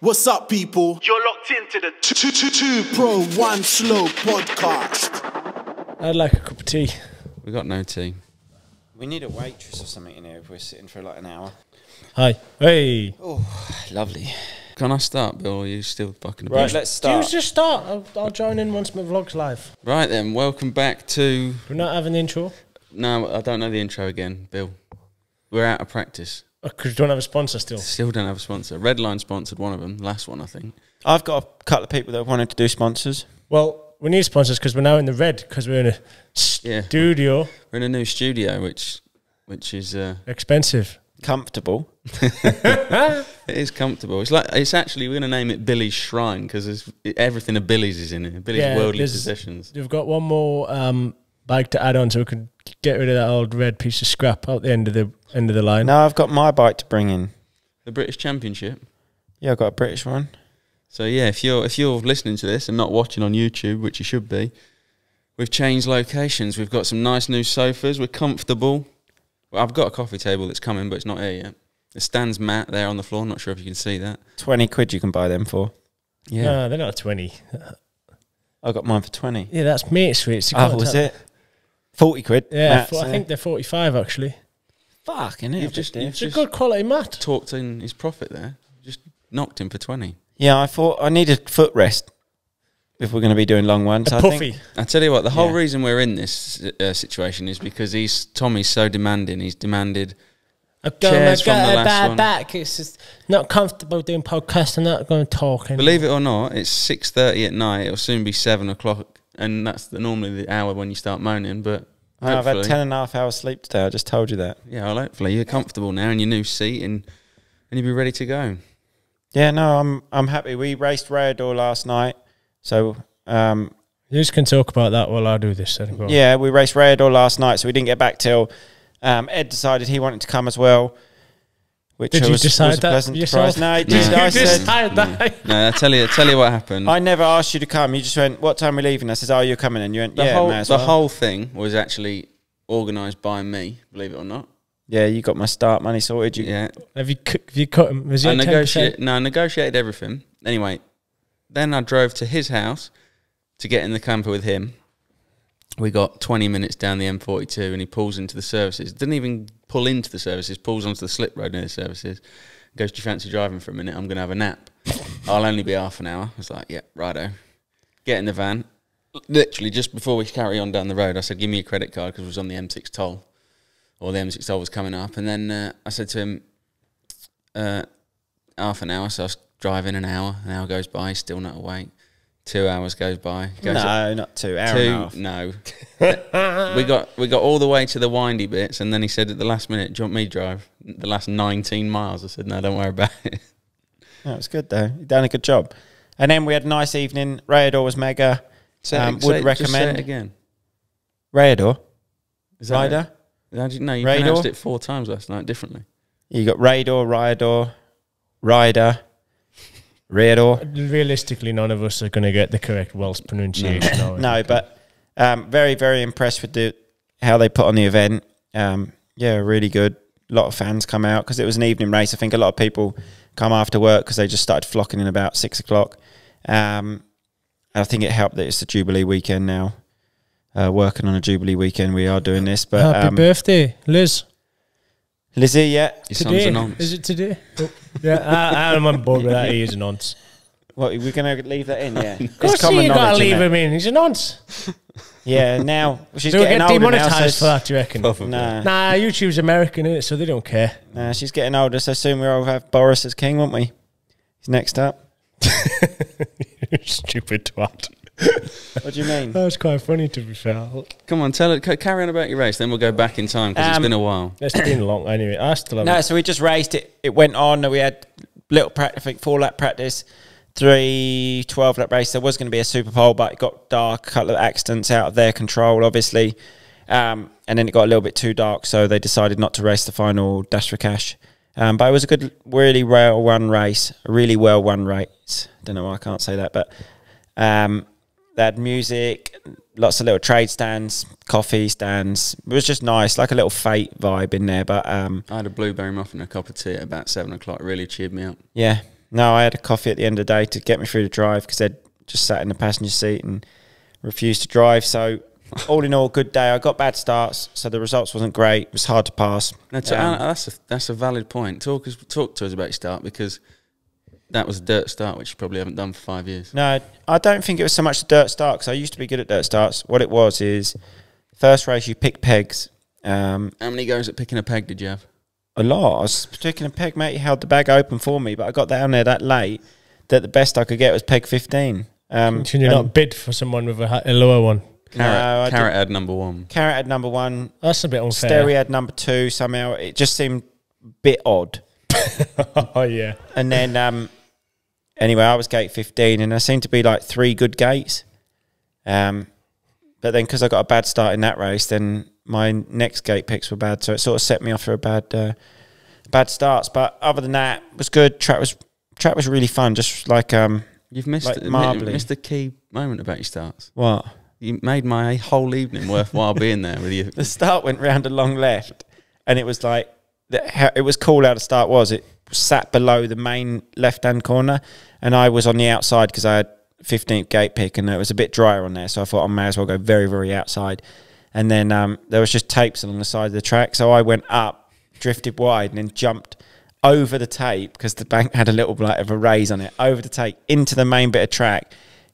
What's up, people? You're locked into the 2 Pro 1 Slow podcast. I'd like a cup of tea. We got no tea. We need a waitress or something in here if we're sitting for like an hour. Hi. Hey. Oh, lovely. Can I start, Bill? Are you still fucking about? Right, let's start. You just start. I'll join in once my vlog's live. Right then, welcome back to... We're not having the intro? No, I don't know the intro again, Bill. We're out of practice. Because you don't have a sponsor still. Still don't have a sponsor. Redline sponsored one of them, last one, I think. I've got a couple of people that have wanted to do sponsors. Well, we need sponsors because we're now in the red because we're in a studio. Yeah. We're in a new studio, which is... expensive. Comfortable. It is comfortable. It's like actually, we're going to name it Billy's Shrine because everything of Billy's is in here. Billy's worldly possessions. You've got one more... bike to add on, so we could get rid of that old red piece of scrap out the end of the line. No, I've got my bike to bring in. The British Championship. Yeah, I've got a British one. So yeah, if you're listening to this and not watching on YouTube, which you should be, we've changed locations. We've got some nice new sofas. We're comfortable. Well, I've got a coffee table that's coming, but it's not here yet. It stands Matt there on the floor. I'm not sure if you can see that. 20 quid you can buy them for. Yeah, no, they're not 20. I got mine for 20. Yeah, that's mate sweets. Oh, was it? 40 quid. Yeah, I think they're 45 actually. Fuck, innit? It's a good quality mat. Talked in his profit there. Just knocked him for 20. Yeah, I thought I needed footrest if we're going to be doing long ones. I tell you what, the whole reason we're in this situation is because Tommy's so demanding. He's demanded chairs from the last one. Back. It's just not comfortable doing podcasts. I'm not going to talk anymore. Believe it or not, it's 6:30 at night. It'll soon be 7 o'clock. And that's normally the hour when you start moaning, but I've had 10.5 hours sleep today, I just told you that. Yeah, well, hopefully you're comfortable now in your new seat and you'll be ready to go. Yeah, no, I'm happy. We raced Rador last night, so... you just can talk about that while I do this. Anyway. Yeah, we raced Rador last night, so we didn't get back till Ed decided he wanted to come as well. Which did you decide that yourself? No, I said, no, I tell you what happened. I never asked you to come. You just went, "What time are we leaving?" I says, "Oh, you're coming," and you went, "Yeah." The whole thing was actually organised by me, believe it or not. Yeah, you got my start money sorted. Yeah. Have you cut him? Was he at 10%? No, I negotiated everything. Anyway, then I drove to his house to get in the camper with him. We got 20 minutes down the M42 and he pulls into the services. Didn't even pull into the services, pulls onto the slip road near the services. Goes, "Do you fancy driving for a minute? I'm going to have a nap. I'll only be half an hour." I was like, yeah, righto. Get in the van. Literally, just before we carry on down the road, I said, "Give me your credit card," because it was on the M6 toll. Or the M6 toll was coming up. And then I said to him, half an hour. So I was driving an hour. An hour goes by, still not awake. 2 hours goes by. Not 2 hours. No. we got all the way to the windy bits, and then he said at the last minute, "Do you want me to drive the last 19 miles?" I said, "No, don't worry about it." No, it was good though. You done a good job. And then we had a nice evening. Rador was mega. Would recommend. Say it again. Rador. Is that Rider? No, you Rador? Pronounced it 4 times last night differently. You got Rador, Rider, Rider. Rador. Realistically, none of us are going to get the correct Welsh pronunciation. No, no, but very, very impressed with how they put on the event. Yeah, really good. A lot of fans come out because it was an evening race. I think a lot of people come after work because they just started flocking in about 6 o'clock. And I think it helped that it's the Jubilee weekend now. Working on a Jubilee weekend, we are doing this. But happy birthday, Liz. Lizzie, yeah. Your son's a nonce. Is it today? Oh, yeah, I'm on board with that. He is a nonce. What, we're going to leave that in, yeah? Of course you got to leave him in. He's a nonce. Yeah, now she's getting older. Do we get demonetised for that, do you reckon? Nah. Nah, YouTube's American, isn't it? So they don't care. Nah, she's getting older, so soon we'll have Boris as king, won't we? He's next up. Stupid twat. What do you mean? That was quite funny, to be fair. Come on, tell it. Carry on about your race, then we'll go back in time because it's been a while. It's been long anyway. I still have. No, so we just raced it. It went on, and we had little practice. I think 4 lap practice, 3 12-lap race. There was going to be a super pole, but it got dark. A couple of accidents out of their control, obviously, and then it got a little bit too dark, so they decided not to race the final Dashrakash. But it was a good, really well run race. A really well run race. Don't know why I can't say that, but. They had music, lots of little trade stands, coffee stands. It was just nice, like a little fate vibe in there. But I had a blueberry muffin and a cup of tea at about 7 o'clock. Really cheered me up. Yeah, No, I had a coffee at the end of the day to get me through the drive because they'd just sat in the passenger seat and refused to drive. So all in all, good day. I got bad starts, so the results wasn't great. It was hard to pass. That's a valid point. Talk to us about your start, because that was a dirt start, which you probably haven't done for 5 years. No, I don't think it was so much the dirt start, because I used to be good at dirt starts. What it was is, first race you pick pegs. How many goes at picking a peg did you have? A lot. I was picking a peg, mate. He held the bag open for me, but I got down there that late that the best I could get was peg 15. Can you not bid for someone with a lower one? Carrot had number one. Carrot had number one. That's a bit unfair. Sterry had number two somehow. It just seemed a bit odd. Oh, yeah. And then, anyway, I was gate 15, and I seemed to be like 3 good gates. But then because I got a bad start in that race, then my next gate picks were bad. So it sort of set me off for a bad starts. But other than that, it was good. Track was really fun, just like you've missed, like, marbly. You missed a key moment about your starts. What? You made my whole evening worthwhile being there with you. The start went round a long left, and it was like, it was cool how the start was. It sat below the main left-hand corner, and I was on the outside because I had 15th gate pick, and it was a bit drier on there, so I thought I may as well go very, very outside. And then there was just tapes along the side of the track, so I went up, drifted wide, and then jumped over the tape because the bank had a little bit of a raise on it, over the tape, into the main bit of track,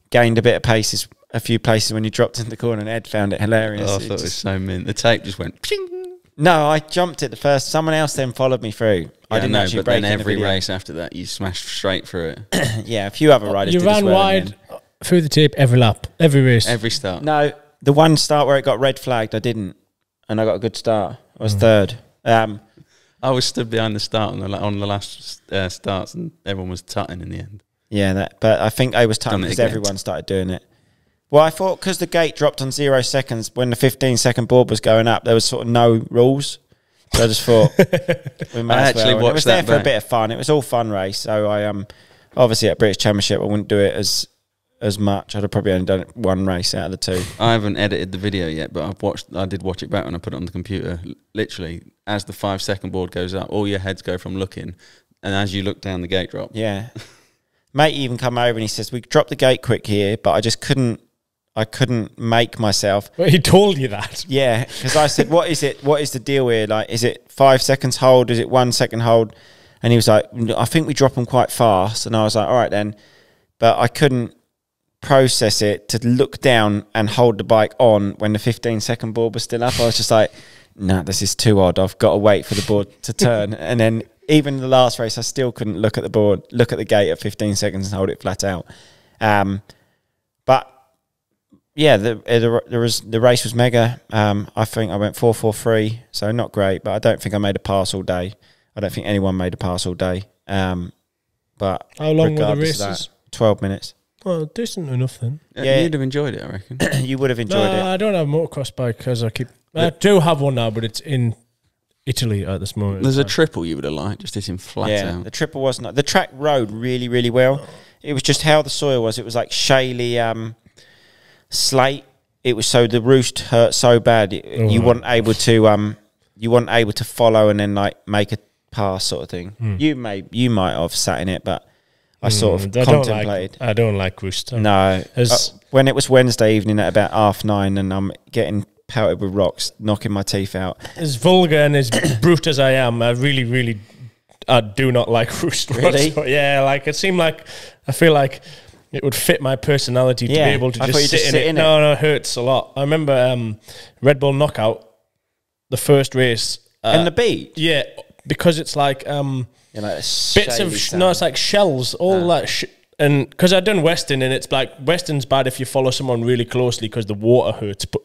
gained a bit of paces, a few places when you dropped in the corner, and Ed found it hilarious. Oh, I thought it was so mean. The tape just went ping. No, I jumped it the first. Someone else then followed me through. Yeah, I didn't actually break in the video. But then every race after that, you smashed straight through it. Yeah, a few other riders did as well. You ran wide through the tape every lap, every race. Every start. No, the one start where it got red flagged, I didn't. And I got a good start. I was third. I was stood behind the start on the last starts, and everyone was tutting in the end. Yeah, but I think I was tutting because everyone started doing it. Well, I thought because the gate dropped on 0 seconds when the 15-second board was going up, there was sort of no rules. So I just thought we might as well. It was there for a bit of fun. It was all fun race. So I obviously at British Championship I wouldn't do it as much. I'd have probably only done it 1 race out of the 2. I haven't edited the video yet, but I did watch it back when I put it on the computer. Literally, as the 5-second board goes up, all your heads go from looking, and as you look down, the gate drop. Yeah, mate even come over and he says, "We dropped the gate quick here," but I just couldn't. I couldn't make myself. Well, he told you that. Yeah, because I said, "What is it? What is the deal here? Like, is it 5 seconds hold? Is it 1 second hold?" And he was like, "I think we drop them quite fast." And I was like, "All right then," but I couldn't process it to look down and hold the bike on when the 15-second board was still up. I was just like, "Nah, this is too odd. I've got to wait for the board to turn." And then even the last race, I still couldn't look at the board, look at the gate at 15 seconds and hold it flat out. But yeah, the race was mega. I think I went 4.43, so not great, but I don't think I made a pass all day. I don't think anyone made a pass all day. But how long were the races? 12 minutes. Well, decent enough then. Yeah, you'd have enjoyed it, I reckon. You would have enjoyed it. I don't have a motocross bike because I do have one now, but it's in Italy at this moment. There's a triple you would have liked, just hitting flat out. Yeah, the triple wasn't. The track rode really, really well. It was just how the soil was. It was like shaly. Slate. It was so the roost hurt so bad. You weren't able to follow and then like make a pass sort of thing. You might have sat in it, but I sort of contemplated. I don't like roost. No, when it was Wednesday evening at about 9:30, and I'm getting pelted with rocks, knocking my teeth out. As vulgar and as brute as I am, I really, really, I do not like roost. Really? Yeah, like it seemed like I feel like it would fit my personality to be able to just sit in it. No, it hurts a lot. I remember Red Bull Knockout, the first race. And the beat? Yeah, because it's like bits of... No, it's like shells, all that shit. And because I've done Western, and it's like, Western's bad if you follow someone really closely because the water hurts, but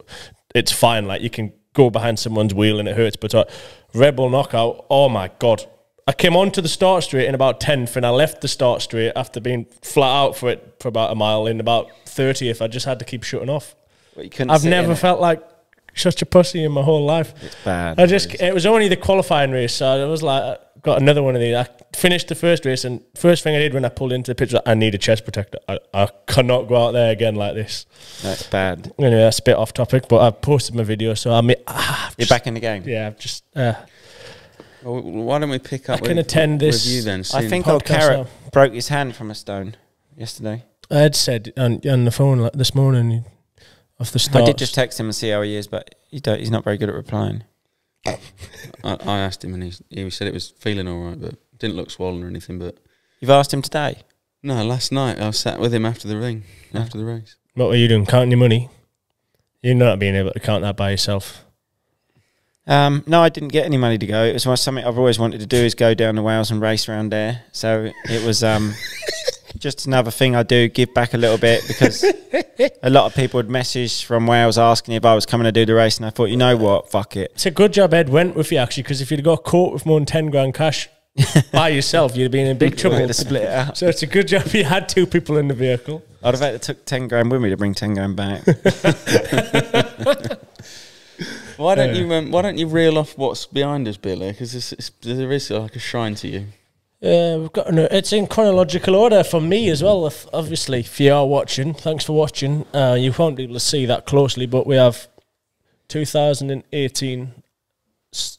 it's fine. Like, you can go behind someone's wheel and it hurts. But Red Bull Knockout, oh my God. I came onto the start straight in about 10th, and I left the start straight after being flat out for it for about a mile in about 30th. I just had to keep shutting off. Well, I've never felt like such a pussy in my whole life. It's bad. It was only the qualifying race, so I was like, I got another one of these. I finished the first race, and first thing I did when I pulled into the pitch was, I need a chest protector. I cannot go out there again like this. That's bad. Anyway, that's a bit off topic, but I've posted my video, so I'm... You're back in the game. Yeah, I've just... Well, why don't we pick up? I can attend this. With you then, I think old Carrot broke his hand from a stone yesterday. I had said on the phone this morning. Off the start, I did just text him and see how he is, but he's not very good at replying. I asked him, and he said it was feeling all right, but didn't look swollen or anything. But you've asked him today? No, last night I was sat with him after the race. What were you doing? Counting your money? You're not being able to count that by yourself. No, I didn't get any money to go. It was something I've always wanted to do, is go down to Wales and race around there. So it was just another thing I do, give back a little bit, because a lot of people would message from Wales asking if I was coming to do the race, and I thought, you know what, fuck it. It's a good job Ed went with you, actually, because if you'd got caught with more than 10 grand cash by yourself, you'd have been in big trouble. To split it up. So it's a good job you had two people in the vehicle. I'd have had to took 10 grand with me to bring 10 grand back. Why don't you reel off what's behind us, Billy? Because there is like a shrine to you. Yeah, we've got. It's in chronological order for me as well. Obviously, if you are watching, thanks for watching. You won't be able to see that closely, but we have 2018.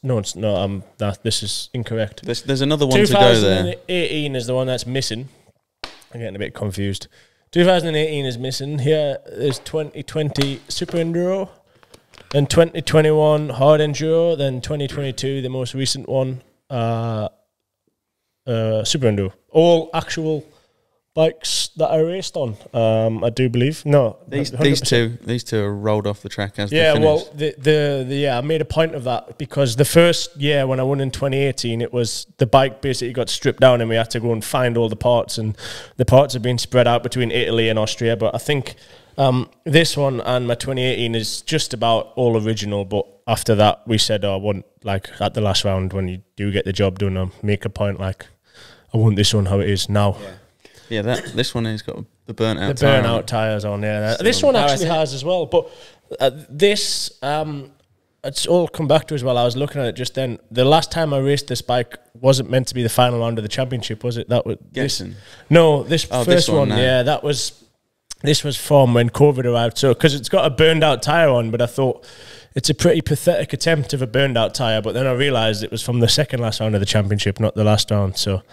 No, this is incorrect. There's another one to go there. 2018 is the one that's missing. I'm getting a bit confused. 2018 is missing. Here is 2020 Super Enduro. Then 2021 Hard Enduro, then 2022 the most recent one, Super Enduro. All actual bikes that I raced on, I do believe. No, these two are rolled off the track as they finished. Well, yeah, I made a point of that because the first year when I won in 2018, it was the bike basically got stripped down and we had to go and find all the parts, and the parts have been spread out between Italy and Austria, but I think. This one and my 2018 is just about all original, but after that we said, oh, I want, like, at the last round when you do get the job done, I make a point, like, I want this one how it is now. Yeah, this one has got the burnt out tyres on, yeah. This one actually has as well, but this, it's all come back to as well. I was looking at it just then. The last time I raced this bike wasn't meant to be the final round of the championship, was it? That was Guessing. This one, that was... This was from when COVID arrived, so because it's got a burned out tyre on, but I thought it's a pretty pathetic attempt of a burned out tyre, but then I realised it was from the second last round of the championship, not the last round, so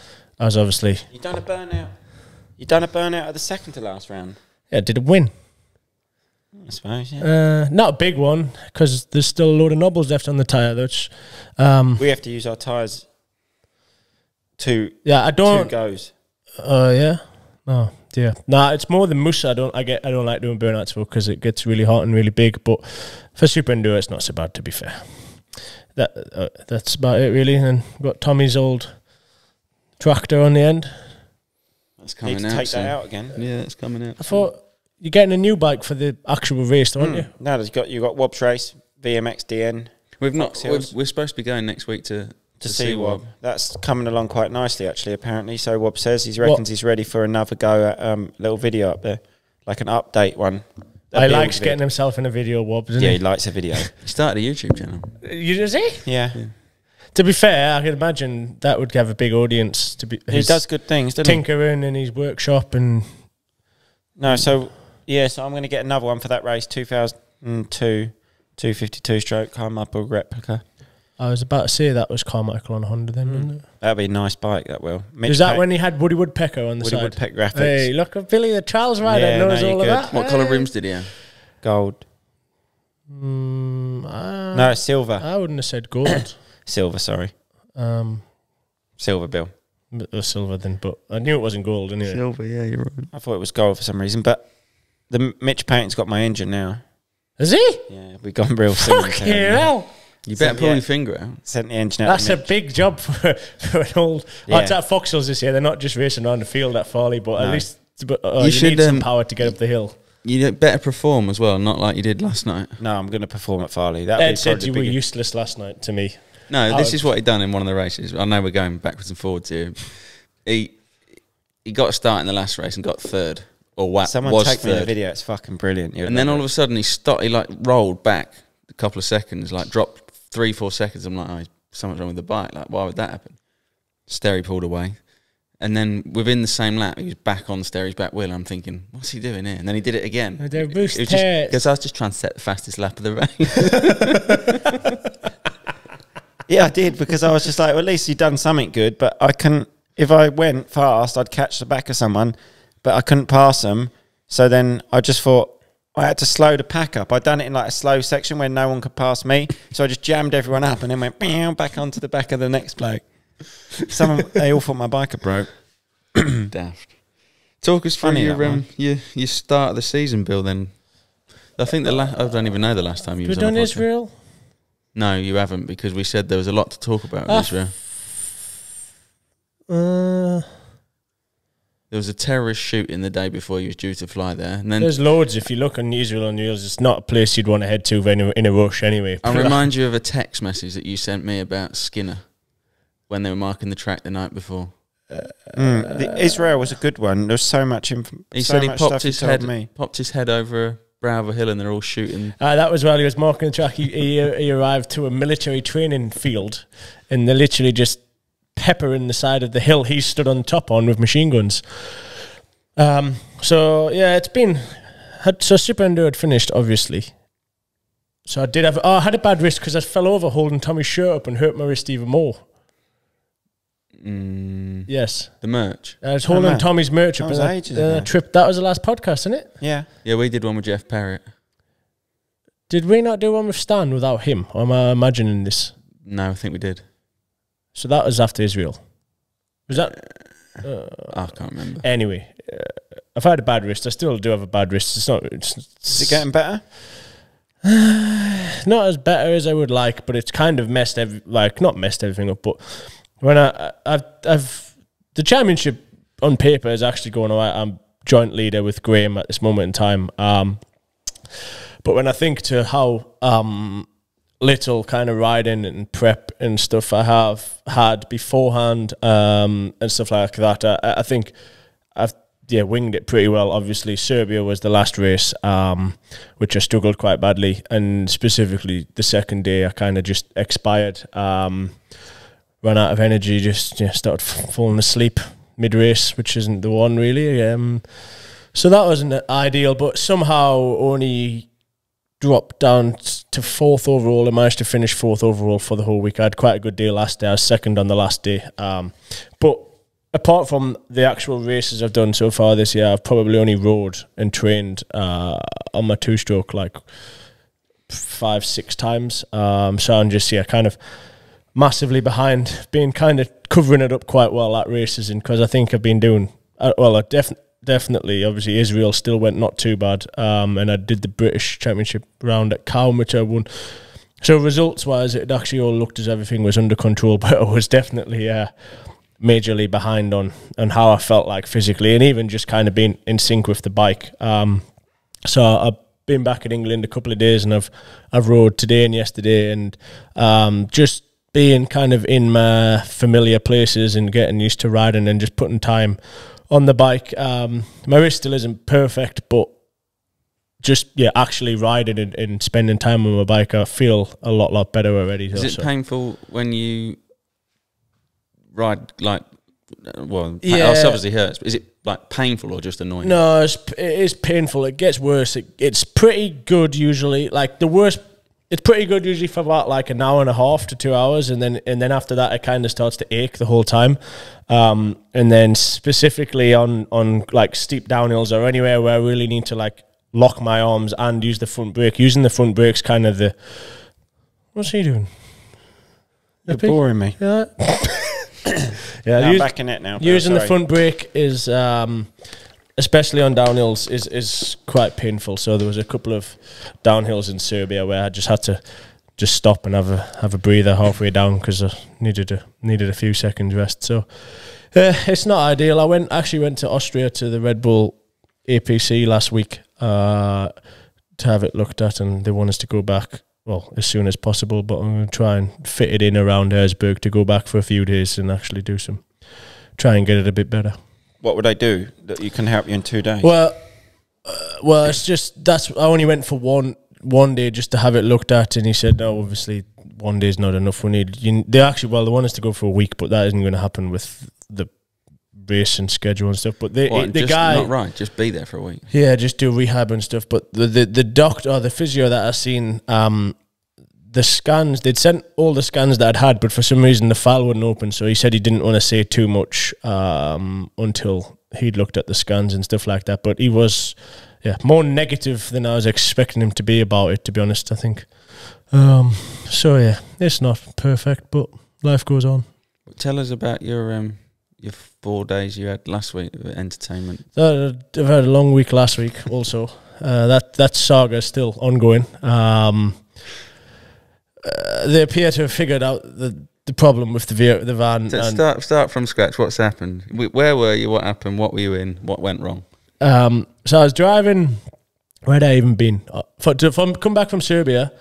I was obviously... You done a burnout? You done a burnout at the second to last round? Yeah, did a win. I suppose, yeah. Not a big one, because there's still a load of knobbles left on the tyre, which... we have to use our tyres to... Yeah, I don't... Two goes. Oh, yeah? Oh, dear. Nah, it's more than Musa. I don't like doing burnouts because it gets really hot and really big. But for Super Enduro, it's not so bad, to be fair. That's about it, really. And we've got Tommy's old tractor on the end. That's coming out. Need to take that out again. Yeah, it's coming out. I thought you're getting a new bike for the actual race, aren't you? No, you got Wobb's race, VMX DN. We're supposed to be going next week to see Wob. That's coming along quite nicely, actually, apparently. So Wob says he reckons he's ready for another go at little video up there, like an update one. He likes getting himself in a video, Wob, doesn't he? Yeah, he likes a video. He started a YouTube channel. Does he? Yeah. To be fair, I can imagine that would have a big audience. He does good things, doesn't he? Tinkering in his workshop and... No, so... Yeah, so I'm going to get another one for that race, 2002 252 stroke Carmichael replica. I was about to say that was Carmichael on Honda then, wasn't it? That'd be a nice bike, that will. Is that when he had Woody Woodpecker on the side? Woody Woodpecker graphics. Hey, look at Billy the Trials rider, knows all of that. What colour rims did he have? Gold. No, silver. I wouldn't have said gold. Silver, sorry. Silver, Bill. Silver then, but I knew it wasn't gold, anyway. Silver, yeah, you're right. I thought it was gold for some reason, but the Mitch Payton's got my engine now. Has he? Yeah, we've gone real soon. Fucking hell. You better pull your finger out. Sent the engine out. That's a big job for an old... Yeah. Oh, it's at Foxhills this year. They're not just racing around the field at Farley, but at least you need some power to get up the hill. You better perform as well, not like you did last night. No, I'm going to perform at Farley. Ed said you were useless last night to me. No, this is what he'd done in one of the races. I know we're going backwards and forwards here. He got a start in the last race and got third. Someone take me the video. It's fucking brilliant. And then all of a sudden he like rolled back a couple of seconds, like dropped 3-4 seconds. I'm like, oh, something's wrong with the bike. Like, why would that happen? Sterry pulled away. And then within the same lap, he was back on Sterry's back wheel. I'm thinking, what's he doing here? And then he did it again. Because I was just trying to set the fastest lap of the race. Yeah, I did, because I was just like, well, at least you've done something good. But I couldn't, if I went fast, I'd catch the back of someone, but I couldn't pass them. So then I just thought, I had to slow the pack up. I'd done it in like a slow section where no one could pass me. So I just jammed everyone up and then went back onto the back of the next bloke. They all thought my bike had broke. Daft. Talk us through your start of the season, Bill, then. I think I don't even know the last time you were on Israel? No, you haven't, because we said there was a lot to talk about in Israel. There was a terrorist shooting the day before you was due to fly there. And then there's loads. If you look on Israel on News, it's not a place you'd want to head to in a rush anyway. I'll remind you of a text message that you sent me about Skinner when they were marking the track the night before. The Israel was a good one. There was so much information. He said he popped his head over a brow of a hill and they're all shooting. That was while he was marking the track. He arrived to a military training field and they're literally just peppering the side of the hill he stood on top on with machine guns. So, yeah, it's been... So Super Enduro had finished, obviously. So I did have... Oh, I had a bad wrist because I fell over holding Tommy's shirt up and hurt my wrist even more. Mm. Yes. The merch. I was holding Tommy's merch up. That was the last podcast, isn't it? Yeah. Yeah, we did one with Jeff Parrott. Did we not do one with Stan without him? Or am I imagining this? No, I think we did. So that was after Israel. Was that? I can't remember. Anyway, I've had a bad wrist. I still do have a bad wrist. It's not. Is it getting better? Not as better as I would like, but it's kind of messed not messed everything up, but. When the championship on paper is actually going alright. I'm joint leader with Graham at this moment in time. But when I think to how little kind of riding and prep and stuff I have had beforehand and stuff like that, I think I've winged it pretty well. Obviously, Serbia was the last race, which I struggled quite badly, and specifically the second day I kind of just expired. Ran out of energy, just started falling asleep mid-race, which isn't the one really. So that wasn't ideal, but somehow only dropped down to 4th overall and managed to finish 4th overall for the whole week. I had quite a good day last day. I was 2nd on the last day. But apart from the actual races I've done so far this year, I've probably only rode and trained on my two-stroke like 5, 6 times. So I'm just kind of... massively behind, being kind of covering it up quite well at races, and because I think I've been doing well. I definitely, obviously, Israel still went not too bad, and I did the British Championship round at Calm, which I won. So results-wise, it actually all looked as everything was under control, but I was definitely majorly behind on how I felt like physically, and even just kind of being in sync with the bike. So I've been back in England a couple of days, and I've rode today and yesterday, and just being kind of in my familiar places and getting used to riding and just putting time on the bike. My wrist still isn't perfect, but just, actually riding and spending time on my bike, I feel a lot better already. Is it painful when you ride, like, well, it obviously hurts, but is it, like, painful or just annoying? No, it is painful. It gets worse. It's pretty good usually. Like, the worst... It's pretty good usually for about like an hour and a half to 2 hours, and then after that it kind of starts to ache the whole time. And then specifically on like steep downhills or anywhere where I really need to like lock my arms and use the front brake. Using the front brake's kind of the... What's he doing? You're boring me. Yeah. Yeah, I'm back in it now. Using the front brake is, especially on downhills, is quite painful. So there was a couple of downhills in Serbia where I just had to stop and have a breather halfway down because I needed a few seconds rest. So it's not ideal. I actually went to Austria to the Red Bull APC last week to have it looked at, and they want us to go back, well, as soon as possible. But I'm going to try and fit it in around Herzberg to go back for a few days and actually try and get it a bit better. What would I do that you can help you in 2 days? Well, it's just I only went for one day just to have it looked at, and he said no, obviously one day is not enough. We need they want us to go for a week, but that isn't going to happen with the race and schedule and stuff. But the guy, not right, just be there for a week. Yeah, just do rehab and stuff. But the doctor, the physio that I've seen, the scans, they'd sent all the scans that I'd had, but for some reason the file wouldn't open. So he said he didn't want to say too much until he'd looked at the scans and stuff like that. But he was, yeah, more negative than I was expecting him to be about it, to be honest, I think. So, yeah, it's not perfect, but life goes on. Tell us about your 4 days you had last week of entertainment. I've had a long week last week also. That saga is still ongoing. They appear to have figured out the problem with the van. So start from scratch. What's happened? Where were you? What happened? What were you in? What went wrong? So I was driving. Where had I even been? Come back from Serbia,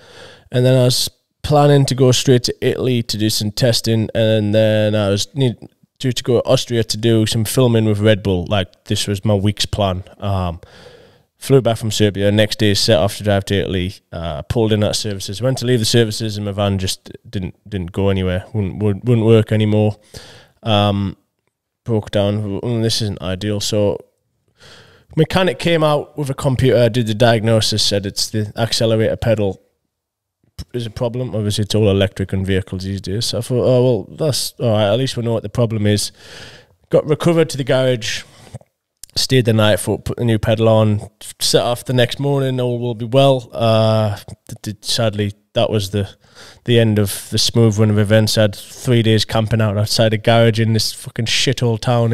and then I was planning to go straight to Italy to do some testing, and then I was due to go to Austria to do some filming with Red Bull. Like, this was my week's plan. Flew back from Serbia, next day set off to drive to Italy, pulled in at services, went to leave the services and my van just didn't go anywhere, wouldn't work anymore, broke down. This isn't ideal. So mechanic came out with a computer, did the diagnosis, said it's the accelerator pedal is a problem. Obviously it's all electric and vehicles these days, so I thought, oh well, that's alright, at least we know what the problem is. Got recovered to the garage, stayed the night, for put the new pedal on, set off the next morning, all will be well. Sadly, that was the end of the smooth run of events. I had 3 days camping out outside a garage in this fucking shithole town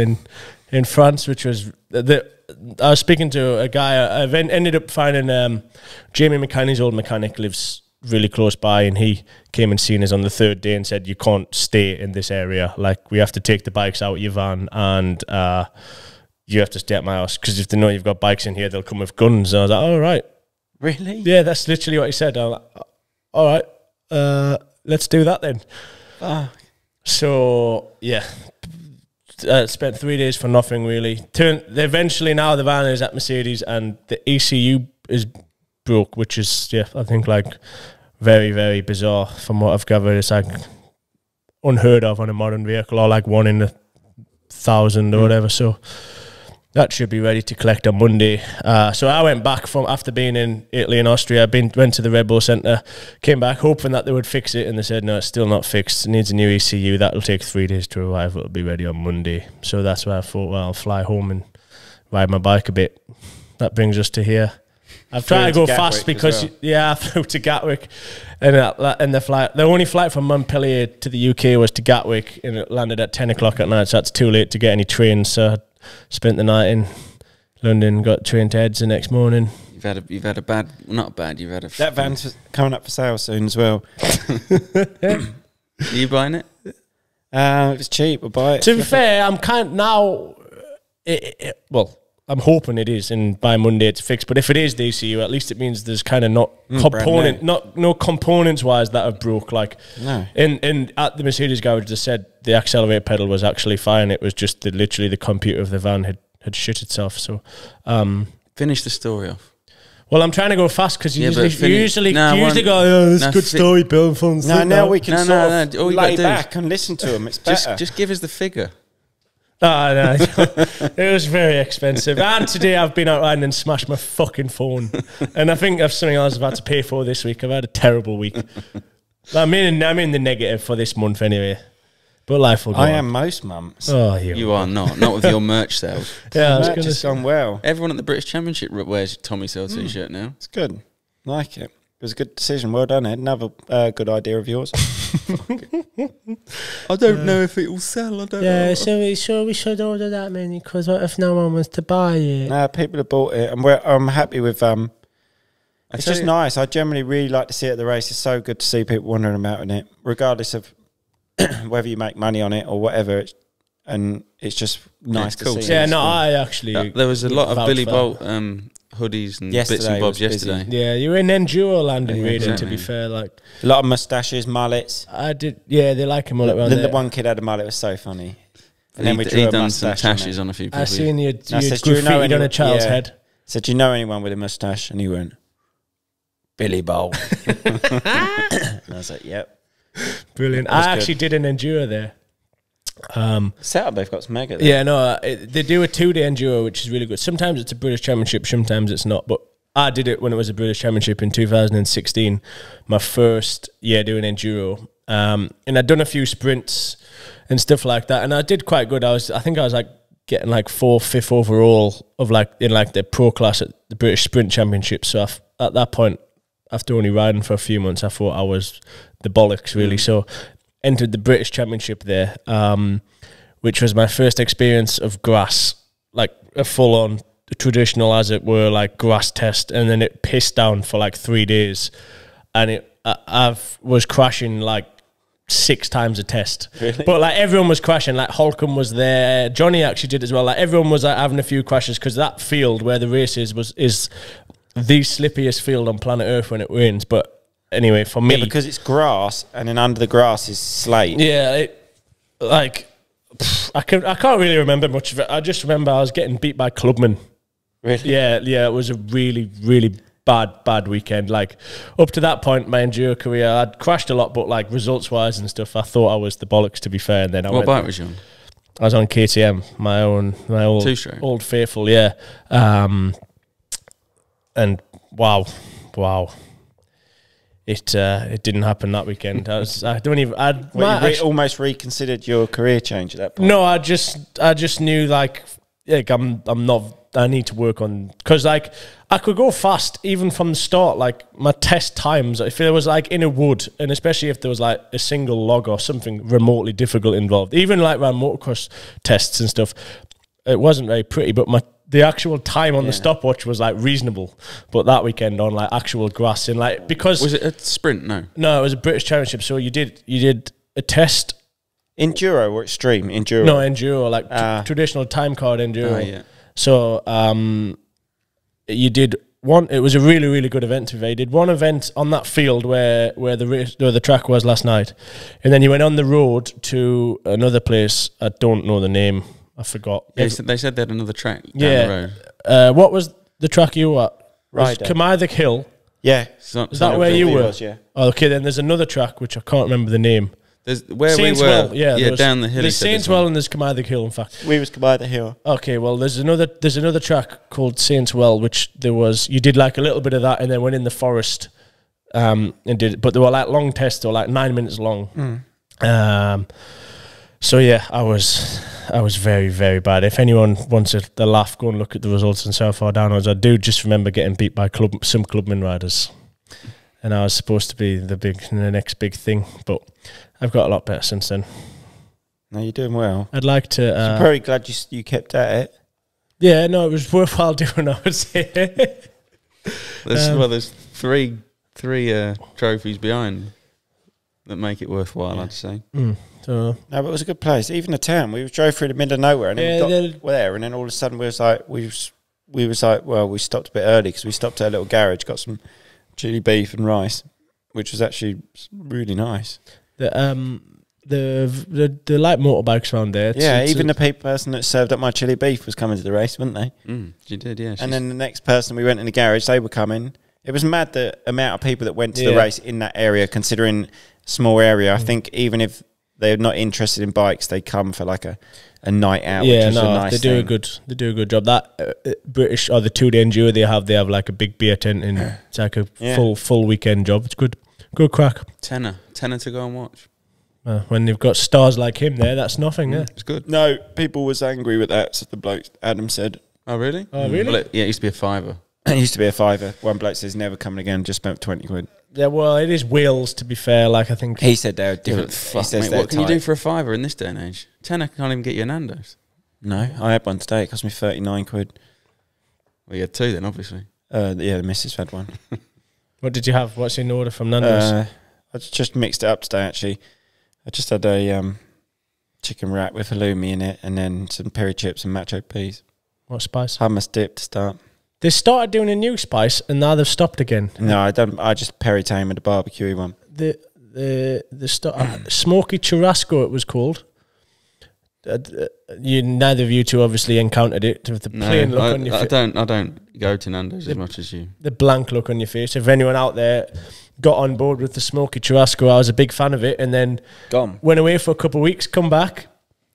in France, which was... I was speaking to a guy, I then ended up finding Jamie McCanny's old mechanic lives really close by, and he came and seen us on the third day and said, you can't stay in this area, like, we have to take the bikes out of your van and... you have to stay at my house, because if they know you've got bikes in here, they'll come with guns. And I was like, all right. Really? Yeah, that's literally what he said. I was like, all right, let's do that then. So, yeah, spent 3 days for nothing, really. Eventually now the van is at Mercedes, and the ECU is broke, which is, yeah, I think, like, very, very bizarre from what I've gathered. It's, like, unheard of on a modern vehicle, or, like, one in the 1,000 or whatever, so... That should be ready to collect on Monday. So I went back from after being in Italy and Austria. Went to the Red Bull Centre, came back hoping that they would fix it, and they said no, it's still not fixed. It needs a new ECU. That'll take 3 days to arrive. It'll be ready on Monday. So that's why I thought, well, I'll fly home and ride my bike a bit. That brings us to here. I've tried to go fast because, yeah, I flew to Gatwick, and the only flight from Montpellier to the UK was to Gatwick, and it landed at 10 o'clock at night. So that's too late to get any trains. So. Spent the night in London, got train to Eds the next morning. You've had a bad, not bad. You've had a that van's coming up for sale soon as well. Yeah. Are you buying it? If it's cheap, we'll buy it. To be fair, I'm kind of now. Well, I'm hoping it is, and by Monday it's fixed. But if it is the ECU, at least it means there's kind of no components wise that have broke. Like, no. And at the Mercedes garage, they said the accelerator pedal was actually fine. It was just literally the computer of the van had shit itself. So, finish the story off. Well, I'm trying to go fast because you usually go, oh, this is good story, Bill. No, now we can sort of lay back and listen to them. It's better. Just give us the figure. No, it was very expensive. And today I've been out riding and smashed my fucking phone. And I think that's something else I've had to pay for this week. I've had a terrible week. I'm in the negative for this month anyway. But life will go on. I am most months. Oh, you are not. Not with your merch sales. Yeah, the merch has gone well. Everyone at the British Championship wears a Tommy Sale t-shirt now. It's good. Like it. It was a good decision. Well done, Ed. Another good idea of yours. I don't know if it will sell. I don't know. Yeah, so we should order that many, because what if no one wants to buy it? No, people have bought it, and I'm happy with... it's just nice. I generally really like to see it at the race. It's so good to see people wandering about in it, regardless of whether you make money on it or whatever. It's just nice to see. Yeah, no, I actually... there was a lot of Billy Bolt... hoodies and bits and bobs yesterday. Yeah, you were in Enduro land in Reading, exactly. To be fair. Like, a lot of moustaches, mullets. I did, yeah, they like a mullet around there. The one kid had a mullet, it was so funny. And then we drew a moustache on a few people. I seen you graffitied on a child's head. Said, do you know anyone with a moustache? And he went, Billy Bowl. And I was like, yep. Brilliant. I actually did an Enduro there. Setup they've got some mega there. Yeah, no, they do a 2-day enduro, which is really good. Sometimes it's a British Championship, sometimes it's not, but I did it when it was a British Championship in 2016, my first year doing enduro. And I'd done a few sprints and stuff like that, and I did quite good. I think I was like getting like fifth overall of like in like the pro class at the British Sprint Championship. So at that point, after only riding for a few months, I thought I was the bollocks really. So entered the British Championship there, which was my first experience of grass, like a full on traditional, as it were, like grass test. And then it pissed down for like 3 days, and I was crashing like 6 times a test. Really? But like everyone was crashing, like Holcomb was there, Johnny actually did as well, like everyone was like having a few crashes, because that field where the race is the slippiest field on planet Earth when it rains. But anyway, for me, yeah, because it's grass, and then under the grass is slate. Yeah, I can't really remember much of it. I just remember I was getting beat by clubmen. Really? Yeah, it was a really bad weekend. Like up to that point, my enduro career, I'd crashed a lot, but like results wise and stuff, I thought I was the bollocks, to be fair. And then what bike was you on? I was on KTM, my old old faithful, yeah. And wow, it didn't happen that weekend. I almost reconsidered your career change at that point. No, I just knew like I'm not. I need to work on, because like I could go fast even from the start. Like my test times, if it was like in a wood, and especially if there was like a single log or something remotely difficult involved, even like around motocross tests and stuff, it wasn't very pretty, but the actual time on the stopwatch was like reasonable. But that weekend on like actual grass, and like, because was it a sprint? No, it was a British Championship, so you did a test. Enduro or extreme enduro? No, enduro, like traditional time card enduro. So you did one. It was a really good event today. You did one event on that field where the track was last night, and then you went on the road to another place. I don't know the name. I forgot. Yeah, they said they had another track down the road. What was the track you were at? Right, Kilmarnock Hill. Yeah, is that where you were? Was, yeah. Oh, okay, then there's another track which I can't remember the name. There's where Saintswell, we were, yeah, down the hill. There's Saintswell and there's Kilmarnock Hill. In fact, we was Kilmarnock Hill. Okay, well, there's another track called Saintswell, which you did like a little bit of that, and then went in the forest, and did. But they were like long tests, or like 9 minutes long. So yeah, I was very bad. If anyone wants a laugh, go and look at the results and so far downwards. I do just remember getting beat by some clubman riders, and I was supposed to be the next big thing, but I've got a lot better since then. No, you're doing well. I'd like to... I'm very glad you kept at it. Yeah, no, it was worthwhile doing, I would say. There's three trophies behind that make it worthwhile, I'd say. So. No, but it was a good place. Even the town, we drove through the middle of nowhere, and then we got there, and then all of a sudden we stopped a bit early, because we stopped at a little garage, got some chili beef and rice, which was actually really nice. The light motorbikes around there. Yeah, even the person that served up my chili beef was coming to the race, weren't they? She did, yeah. And then the next person we went in the garage, they were coming. It was mad, the amount of people that went to the race in that area, considering small area. I think even if they're not interested in bikes, they come for like a night out. Yeah, which is a nice thing. They do a good job. That British or the 2-day enduro they have like a big beer tent, and it's like a full weekend job. It's good. Good crack. Tenner to go and watch. When they've got stars like him there, that's nothing, yeah. It's good. No, people was angry with that, so the bloke, Adam, said. Oh, really? Oh, really? Well, it used to be a £5. It used to be a £5. One bloke says, never coming again, just spent 20 quid. Yeah, well, it is Wales, to be fair. Like, I think... He said they're different. What can you do for a £5 in this day and age? Tenner can't even get you an Nando's. No, I had one today. It cost me 39 quid. Well, you had two then, obviously. Yeah, the missus had one. What did you have? What's in order from Nando's? I just mixed it up today, actually. I just had a chicken wrap with halloumi in it, and then some peri chips and macho peas. What spice? Hummus dip to start. They started doing a new spice, and now they've stopped again. No, I don't. I just peri tame with the barbecue one. The smoky churrasco, it was called. Neither of you two obviously encountered it with the plain look on your face. I don't go to Nando's as much as you. The blank look on your face. If anyone out there got on board with the smoky churrasco, I was a big fan of it, and then went away for a couple of weeks, come back,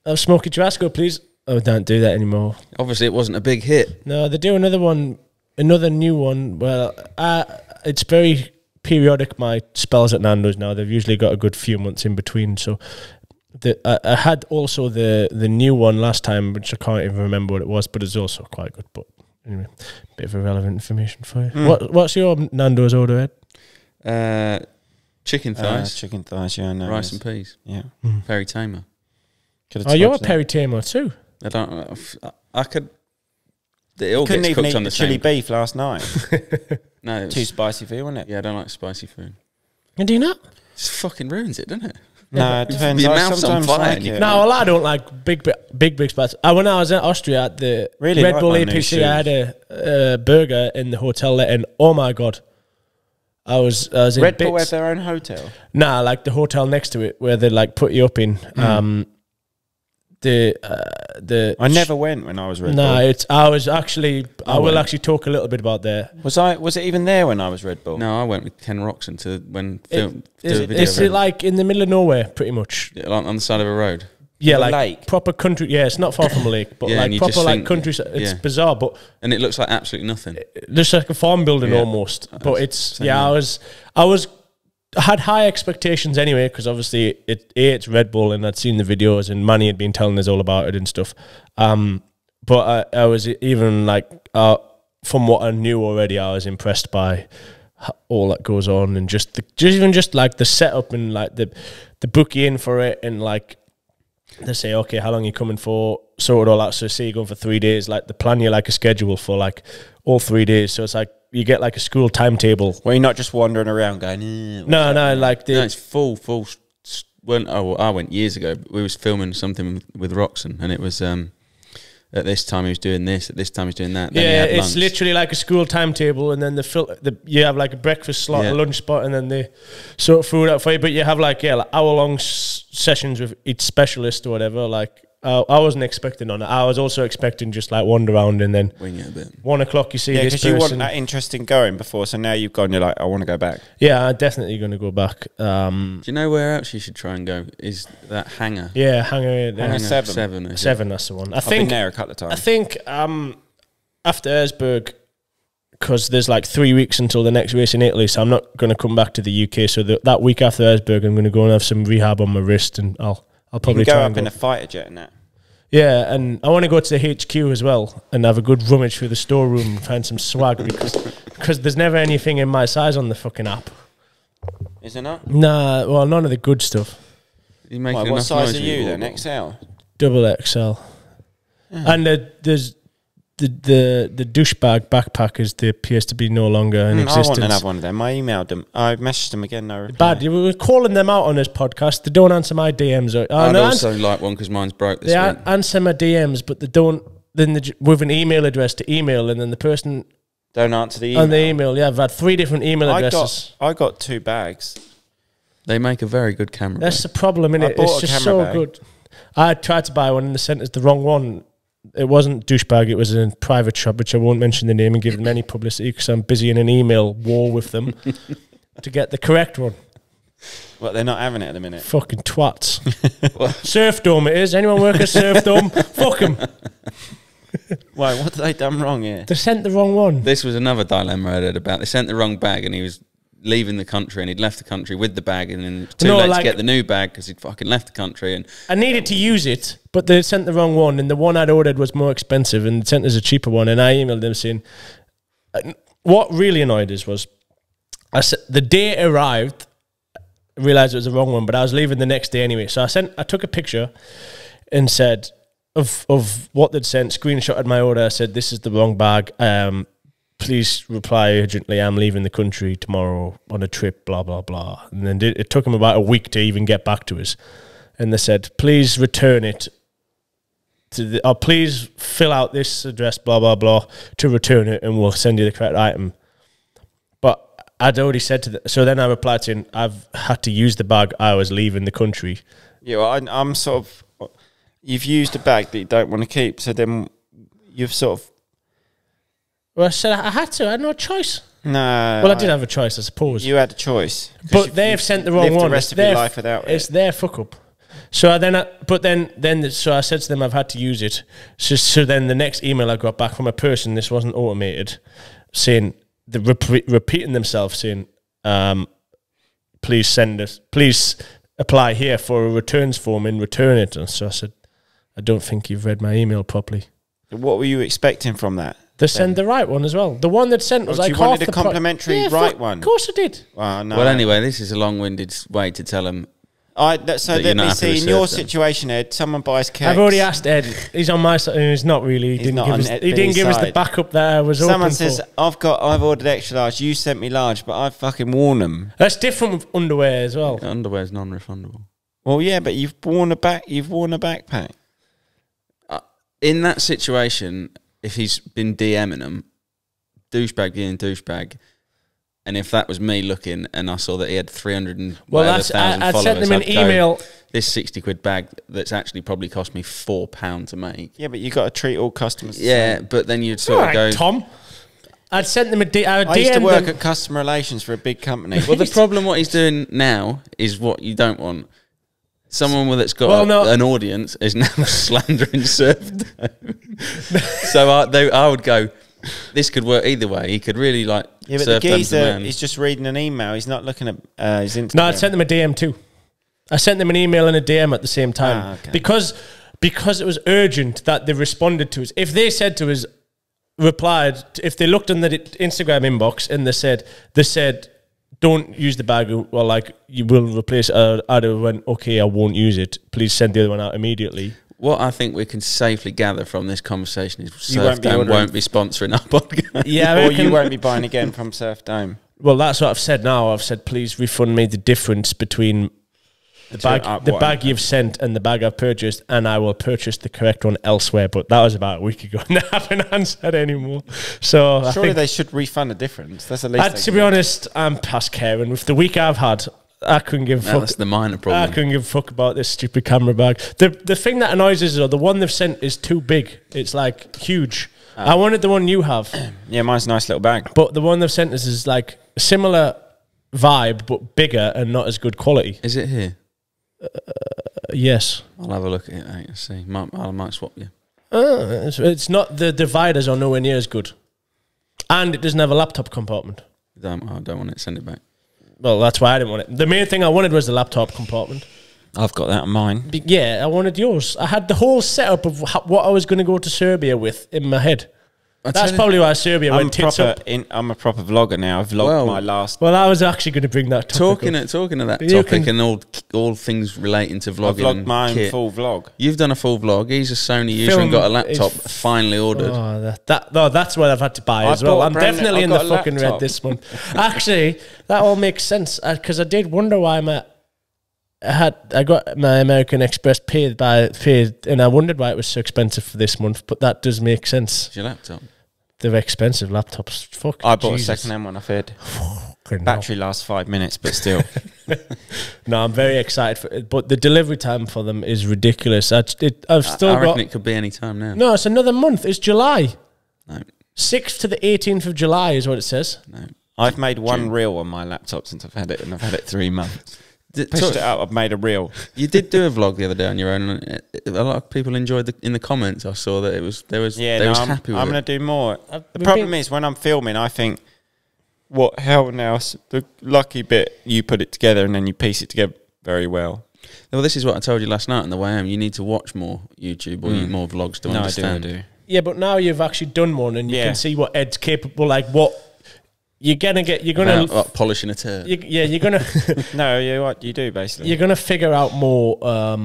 have smoky churrasco please. Oh, don't do that anymore. Obviously it wasn't a big hit. No, they do another one Another new one. Well, it's very periodic, my spells at Nando's now. They've usually got a good few months in between. So I had also the new one last time, which I can't even remember what it was, but it's also quite good. But anyway, bit of irrelevant information for you. What's your Nando's order, Ed? Chicken thighs. Chicken thighs, yeah. No, rice and peas. Yeah. Peri Tamer. Oh, you're a Peri Tamer too? I don't know. I could... It all couldn't gets even cooked eat on the chili beef last night. No, it was too spicy for you, wasn't it? Yeah, I don't like spicy food. And do you not? It just fucking ruins it, doesn't it? No, it depends. Your mouth's on fire. Like no, well, I don't like big spots. When I was in Austria at the Red Bull APC, I had a burger in the hotel there, and oh my god, I was in Red Bull bits. At their own hotel. Nah, like the hotel next to it where they like put you up in. I never went when I was Red Bull. No, I was actually. I will actually talk a little bit about there. Was it even there when I was Red Bull? No, I went with Ken Roxon to when film. Is it like in the middle of nowhere, pretty much? Yeah, like on the side of a road. Yeah, like lake. Proper country. Yeah, it's not far from a lake, but yeah, like proper like country. It's bizarre, but and it looks like absolutely nothing. Looks like a farm building almost. But it's yeah. I had high expectations anyway, because obviously it's Red Bull, and I'd seen the videos, and Manny had been telling us all about it and stuff. But I was even like, from what I knew already, I was impressed by all that goes on, and just like the setup, and like the booking for it, and like they say, okay, how long are you coming for? Sort all out. So say you're going for 3 days, like the plan you like a schedule for like all 3 days. So it's like, you get like a school timetable where you're not just wandering around going it's full when I went years ago, but we was filming something with Roxon, and it was at this time he was doing this, at this time he was doing that, then he had lunch. Literally like a school timetable, and then you have like a breakfast slot, a lunch spot, and then they sort food out for you, but you have like hour long sessions with each specialist or whatever. Like I wasn't expecting on it. I was also expecting just like wander around and then wing it a bit. 1 o'clock you see this person. Yeah, because you want that interesting going before, so now you've gone, you're like, I want to go back. Yeah, I'm definitely going to go back. Do you know where else you should try and go? Is that hangar? Yeah, hangar 7. Seven, that's the one. I've been there a couple of times. I think after Erzberg, because there's like 3 weeks until the next race in Italy, so I'm not going to come back to the UK, so that week after Erzberg, I'm going to go and have some rehab on my wrist, and I'll probably go up in a fighter jet and that. Yeah, and I want to go to the HQ as well and have a good rummage through the storeroom and find some swag, because there's never anything in my size on the fucking app. Is there not? Nah, well, none of the good stuff. What size are you then? XL? Double XL. And there's the douchebag backpackers, they appears to be no longer in existence. I want to have one of them. I emailed them. I messaged them again. No reply. Bad. We were calling them out on this podcast. They don't answer my DMs. I'd also like one because mine's broke this week. They answer my DMs, but they don't. Then with an email address to email, and then the person don't answer the email. On the email, yeah, I've had 3 different email addresses. I got 2 bags. They make a very good camera. That's the problem, innit? It's just so good. I tried to buy one, and they sent us the wrong one. It wasn't douchebag, it was in a private shop, which I won't mention the name and give them any publicity because I'm busy in an email war with them to get the correct one. Well, they're not having it at the minute. Fucking twats. Surfdome it is. Anyone work at Surfdome? Fuck them. Why, what have they done wrong here? They sent the wrong one. This was another dilemma I heard about. They sent the wrong bag, and he was leaving the country, and he'd left the country with the bag, and then too late to get the new bag because he'd fucking left the country. And I needed to use it, but they sent the wrong one, and the one I'd ordered was more expensive, and they sent us a cheaper one. And I emailed them saying, what really annoyed us was, I said the day it arrived, I realised it was the wrong one, but I was leaving the next day anyway. So I took a picture and said of what they'd sent, screenshotted my order. I said, this is the wrong bag. Please reply urgently, I'm leaving the country tomorrow on a trip, blah, blah, blah. And then it took them about a week to even get back to us. And they said, please return it to or please fill out this address, blah, blah, blah, to return it, and we'll send you the correct item. But I'd already said to them, so then I replied to him, I've had to use the bag, I was leaving the country. Yeah, well, I'm sort of, you've used a bag that you don't want to keep, so then you've sort of, well, I said I had to. I had no choice. No. Well, I did have a choice, I suppose. You had a choice. But they've sent the wrong one. The rest of your life without it. It's their fuck-up. So I said to them, I've had to use it. So then the next email I got back from a person, this wasn't automated, saying, repeating themselves, saying, please apply here for a returns form and return it. And so I said, I don't think you've read my email properly. What were you expecting from that? They sent the right one as well. The one that sent was like half the price. You wanted a complimentary right one? Of course I did. Well, no. Well, anyway, this is a long-winded way to tell them. So let me see, in your situation, Ed, someone buys cakes. I've already asked Ed. He's on my side. He's not really. He didn't give us the backup that I was hoping for. Someone says, I've ordered extra large. You sent me large, but I've fucking worn them. That's different with underwear as well. Underwear's non-refundable. Well, yeah, but you've worn a backpack. In that situation, if he's been DMing them, douchebag being douchebag, and if that was me looking and I saw that he had 300 and whatever thousand followers, I'd sent them an email. This 60 quid bag that's actually probably cost me £4 to make. Yeah, but you got to treat all customers. Yeah, but then you'd sort of go, Tom. I'd sent them a I used to work at customer relations for a big company. Well, the problem what he's doing now is what you don't want. Someone that's got an audience is now slandering Surf Dome. So I would go, this could work either way. He could really like. Yeah, but Surf the geezer, he's just reading an email. He's not looking at his Instagram. No, I sent them a DM too. I sent them an email and a DM at the same time because it was urgent that they responded to us. If they said to us, replied, if they looked in the Instagram inbox and they said, don't use the bag, well, like, you will replace it. I went, okay, I won't use it. Please send the other one out immediately. What I think we can safely gather from this conversation is Surf Dome won't be sponsoring our podcast. Yeah, or you won't be buying again from Surf Dome. Well, that's what I've said now. I've said, please refund me the difference between the bag you've sent and the bag I've purchased, and I will purchase the correct one elsewhere. But that was about a week ago, and I haven't answered anymore. So surely they should refund the difference. That's the least. To be honest, I'm past caring. With the week I've had, I couldn't give a fuck. That's the minor problem. I couldn't give a fuck about this stupid camera bag. The thing that annoys us is the one they've sent is too big. It's like huge. I wanted the one you have. Yeah, mine's a nice little bag. But the one they've sent us is like similar vibe, but bigger and not as good quality. Is it here? Yes, I'll have a look at it. I can see. I might swap you. It's not, the dividers are nowhere near as good, and it doesn't have a laptop compartment. I don't want it. Send it back. Well, that's why I didn't want it. The main thing I wanted was the laptop compartment. I've got that on mine. But yeah, I wanted yours. I had the whole setup of what I was going to go to Serbia with in my head. That's probably why Serbia went tits up. I'm a proper vlogger now. I've vlogged my last... Well, I was actually going to bring that topic Talking of that topic and all things relating to vlogging. I've vlogged my full vlog. You've done a full vlog. He's a Sony user and got a laptop finally ordered. Oh, that's what I've had to buy as well. I'm definitely in the fucking red this month. Actually, that all makes sense because I did wonder why I got my American Express paid, and I wondered why it was so expensive for this month. But that does make sense. It's your laptop. They're expensive laptops. Fuck. I bought a second-hand one. I've heard. Battery lasts 5 minutes, but still. No, I'm very excited for it. But the delivery time for them is ridiculous. I reckon it could be any time now. No, it's another month. It's July. No. 6th to the 18th of July is what it says. No. I've made one reel on my laptop since I've had it, and I've had it 3 months. Pushed it out. I've made a reel. You did do a vlog the other day on your own, and a lot of people enjoyed in the comments. I saw that they was happy with it. I'm going to do more. The problem is when I'm filming, I think, what hell now? The lucky bit, you put it together and then you piece it together very well. Well, this is what I told you last night on the way home. You need to watch more YouTube or more vlogs to understand. I do. Yeah, but now you've actually done one and you can see what Ed's capable, like what... You're gonna polishing a turd. You're gonna. No, what you do basically. You're gonna figure out more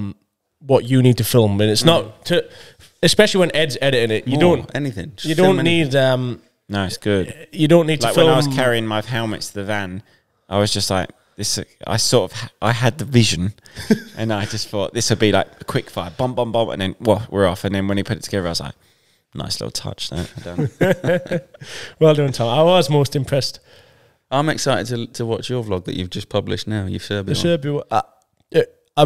what you need to film, and it's not to, especially when Ed's editing it. No, it's good. You don't need to film. When I was carrying my helmets to the van, I was just like this. I had the vision, and I just thought this would be like a quick fire, bomb, bomb, bomb, and then we're off. And then when he put it together, I was like, nice little touch there. Done. Well done, Tom. I was most impressed. I'm excited to watch your vlog that you've just published now. I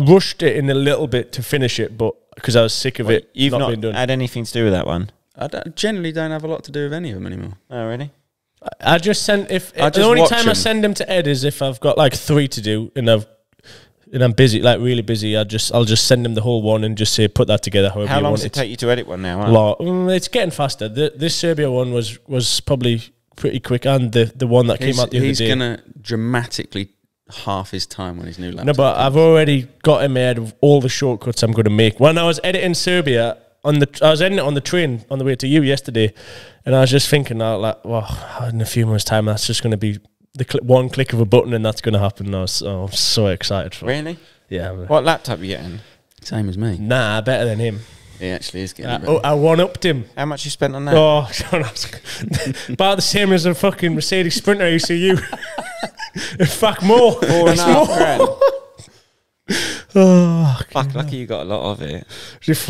rushed it in a little bit to finish it, but because I was sick of it. You've not had anything to do with that one. I generally don't have a lot to do with any of them anymore. Oh, really? I just send. The only time I send them to Ed is if I've got like 3 to do, and I've and I'm busy, like really busy, I'll just send them the whole one and just say put that together however you want. How long does it take you to edit one now? It's getting faster. This Serbia one was probably pretty quick, and the one that came out the other day. He's gonna dramatically half his time on his new laptop. No, but I've already got in my head of all the shortcuts I'm gonna make. When I was editing Serbia. I was editing it on the train on the way to you yesterday, and I was just thinking, like, well, in a few months' time, that's just going to be the one click of a button, and that's going to happen. I'm so excited for it. Really? Yeah. What laptop are you getting? Same as me. Nah, better than him. He actually is getting better. Oh, I one-upped him. How much you spent on that? Oh, about the same as a fucking Mercedes Sprinter ECU. In fact, more. £4.5 grand. Oh, fuck, lucky you got a lot of it. He's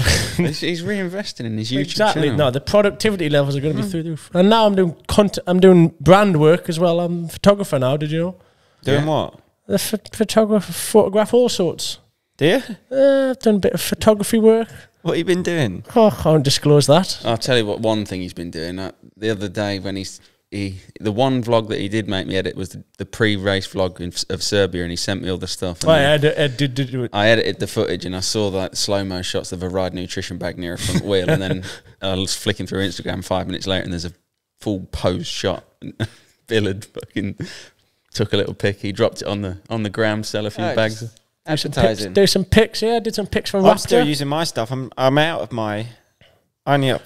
reinvesting in his YouTube channel. No, the productivity levels are going to be through the roof. And now I'm doing content, I'm doing brand work as well. I'm a photographer now, did you know? Doing what? The photographer, photograph all sorts. Do you? I've done a bit of photography work. What have you been doing? Oh, I can't disclose that. I'll tell you what one thing he's been doing. The other day when the one vlog that he did make me edit was the pre-race vlog of Serbia, and he sent me all the stuff. And I edited the footage, and I saw that slow-mo shots of a Ride Nutrition bag near a front wheel, and then I was flicking through Instagram 5 minutes later, and there's a full pose shot. And Bill had fucking took a little pic. He dropped it on the gram, sell a few bags. Advertising. Do some pics, yeah. I did some pics for Raptor. I'm still using my stuff. I'm out of my... I only got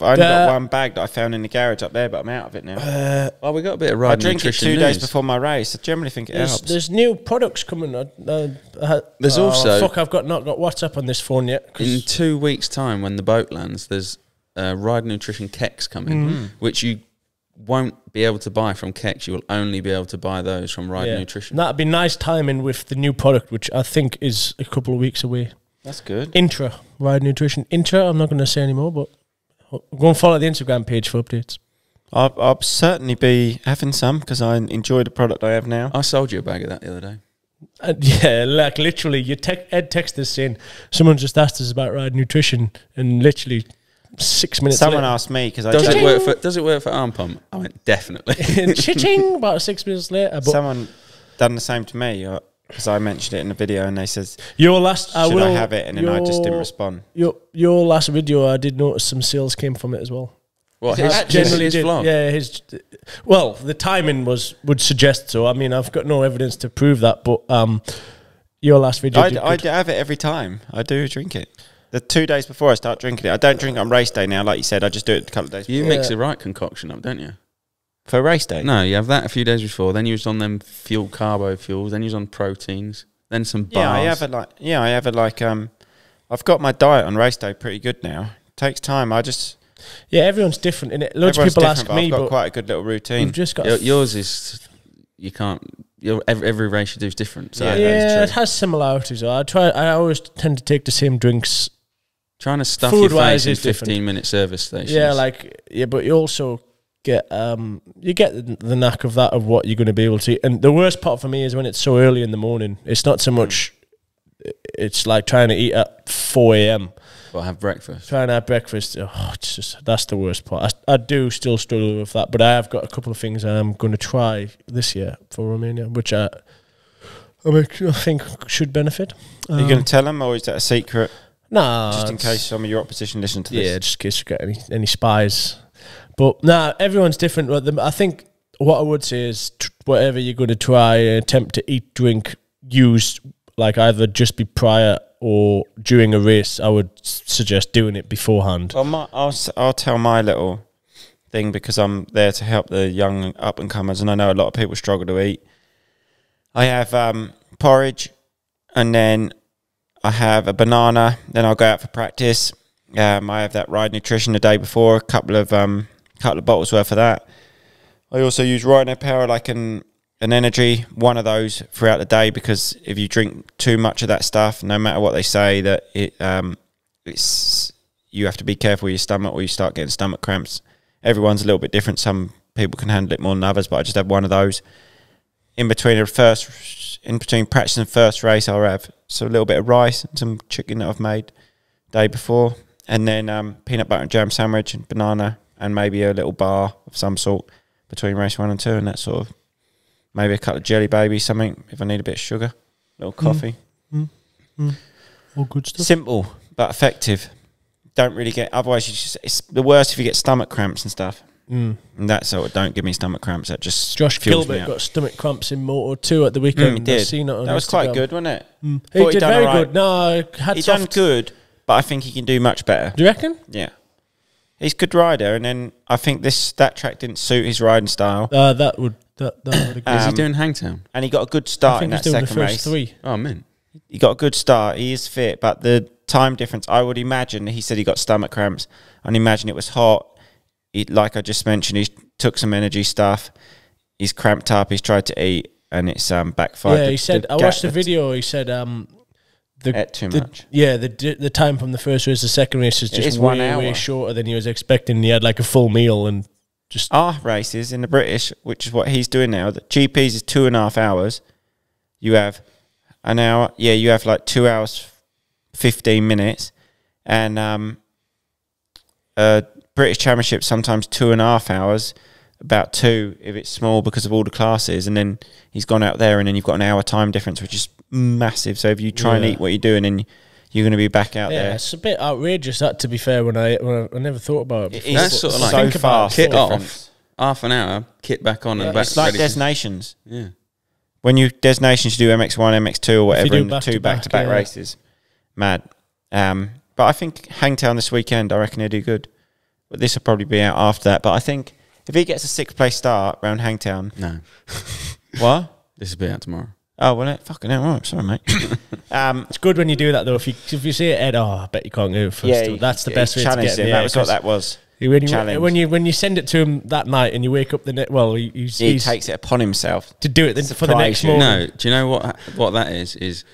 one bag that I found in the garage up there, but I'm out of it now. Well, we got a bit of Ride Nutrition. I drink it 2 days before my race. I generally think it helps. There's new products coming. There's also... Fuck, I've not got WhatsApp on this phone yet. In 2 weeks' time, when the boat lands, there's Ride Nutrition Keks coming, which you won't be able to buy from Keks. You will only be able to buy those from Ride Nutrition. That'd be nice timing with the new product, which I think is a couple of weeks away. That's good. Intra, Ride Nutrition. Intra, I'm not going to say anymore, but... Go and follow the Instagram page for updates. I'll certainly be having some because I enjoy the product I have now. I sold you a bag of that the other day. Yeah, like literally, Ed texted us saying, someone just asked us about Ride Nutrition, and literally 6 minutes someone later, asked me, because I does it work for arm pump? I went, definitely. Ching! About 6 minutes later. But someone done the same to me, because I mentioned it in the video, and they says, should I have it? And then I just didn't respond. Your last video, I did notice some sales came from it as well. What, his vlog? Yeah, his... Well, the timing would suggest so. I mean, I've got no evidence to prove that, but your last video... I have it every time. I do drink it. The 2 days before I start drinking it. I don't drink it on race day now, like you said. I just do it a couple of days before. You mix the right concoction up, don't you? For race day? No, you have that a few days before. Then you was on them carbo fuels. Then you was on proteins. Then some bars. Yeah, I have it like. Yeah, I have it like. I've got my diet on race day pretty good now. It takes time. I just. Yeah, everyone's different, innit? Loads of people ask me, but I've got quite a good little routine. You've just got yours is. You can't. Every race you do is different. So yeah, it has similarities. I always tend to take the same drinks. Trying to stuff your face in 15-minute service stations. Yeah, but you also get you get the knack of that, of what you're going to be able to eat. And the worst part for me is when it's so early in the morning. It's not so much, it's like trying to eat at 4 a.m. or have breakfast. Trying to have breakfast, it's just, that's the worst part. I do still struggle with that, but I have got a couple of things I'm going to try this year for Romania, which I think should benefit. Are you going to tell them, or is that a secret? No, just in case some of your opposition listen to this. Yeah, just in case you get any spies. But nah, everyone's different. I think what I would say is whatever you're going to try, attempt to eat, drink, use, like either just be prior or during a race. I would suggest doing it beforehand. Well, I'll tell my little thing, because I'm there to help the young up-and-comers, and I know a lot of people struggle to eat. I have porridge, and then I have a banana, then I'll go out for practice. I have that Ride Nutrition the day before, a couple of bottles worth of that. I also use Rhino Power, like an energy, one of those throughout the day, because if you drink too much of that stuff, no matter what they say, that you have to be careful with your stomach, or you start getting stomach cramps. Everyone's a little bit different. Some people can handle it more than others, but I just have one of those. In between practice and first race, I'll have a little bit of rice and some chicken that I've made the day before. And then peanut butter and jam sandwich and banana, and maybe a little bar of some sort between race 1 and 2, and that sort of, maybe a couple of jelly babies, something if I need a bit of sugar, a little coffee. Mm. All good stuff. Simple but effective. Don't really get, otherwise you just, it's the worst if you get stomach cramps and stuff. Mm. And that sort of, don't give me stomach cramps. That just Josh Gilbert got stomach cramps in Motor 2 at the weekend. Mm, did. Seen it on that Instagram. Was quite good, wasn't it? Mm. He did very right. good. No, had he done good, but I think he can do much better. Do you reckon? Yeah. He's a good rider, and then I think that track didn't suit his riding style. That would is he doing Hangtown? And he got a good start in that second race. Three. Oh man, he got a good start. He is fit, but the time difference. I would imagine he said he got stomach cramps. I'd imagine it was hot. Like I just mentioned, he took some energy stuff. He's cramped up. He's tried to eat, and it's backfired. Yeah, he said. I watched the video. He said. Ate too much. Yeah, the time from the first race to the second race is just way shorter than he was expecting. He had like a full meal and just... Our races in the British, which is what he's doing now, the GPs is 2.5 hours. You have an hour... Yeah, you have like 2 hours, 15 minutes. And British Championship, sometimes 2.5 hours, about 2 if it's small because of all the classes. And then he's gone out there and then you've got an hour time difference, which is... massive. So if you try and eat what you're doing, and you're going to be back out there. It's a bit outrageous, that, to be fair. When I never thought about it. That's sort of like so fast. Kit off, half an hour, kit back on, and back. It's like Des Nations. Yeah. When you Des Nations, you do MX1, MX2, or whatever, and two back-to-back races. Mad. But I think Hangtown this weekend, I reckon he'll do good. But this will probably be out after that. But I think if he gets a 6th place start around Hangtown, no. What? This will be out tomorrow. Oh, well, fucking hell, right. Sorry, mate. It's good when you do that, though. If you see it, Ed, oh, I bet you can't go first. Yeah, that's the best way to get him. That was what that was. When you send it to him that night and you wake up the next... Well, he takes it upon himself. To do it for the next morning. No, do you know what that is? Is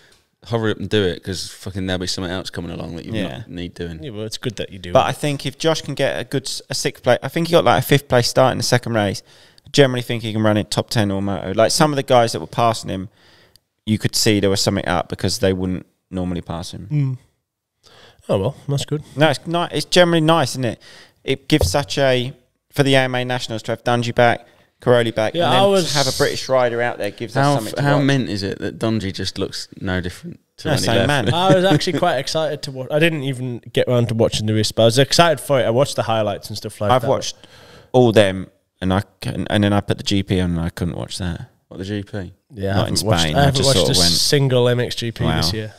hurry up and do it, because fucking there'll be something else coming along that you not need doing. Yeah, well, it's good that you do. But I think if Josh can get a 6th place... I think he got like a 5th place start in the second race. I generally think he can run it top 10 or moto. Like some of the guys that were passing him, you could see there was something up because they wouldn't normally pass him. Mm. Oh, well, that's good. No, it's nice. It's generally nice, isn't it? It gives such a... For the AMA Nationals to have Dungey back, Caroli back, yeah, and then to have a British rider out there gives us something to watch. How mint is it that Dungey just looks no different to any same man. I was actually quite excited to watch. I didn't even get around to watching the race, but I was excited for it. I watched the highlights and stuff like that. I've watched all them, and then I put the GP on and I couldn't watch that. What, the GP? Yeah, not in Spain. I haven't watched a single MXGP this year.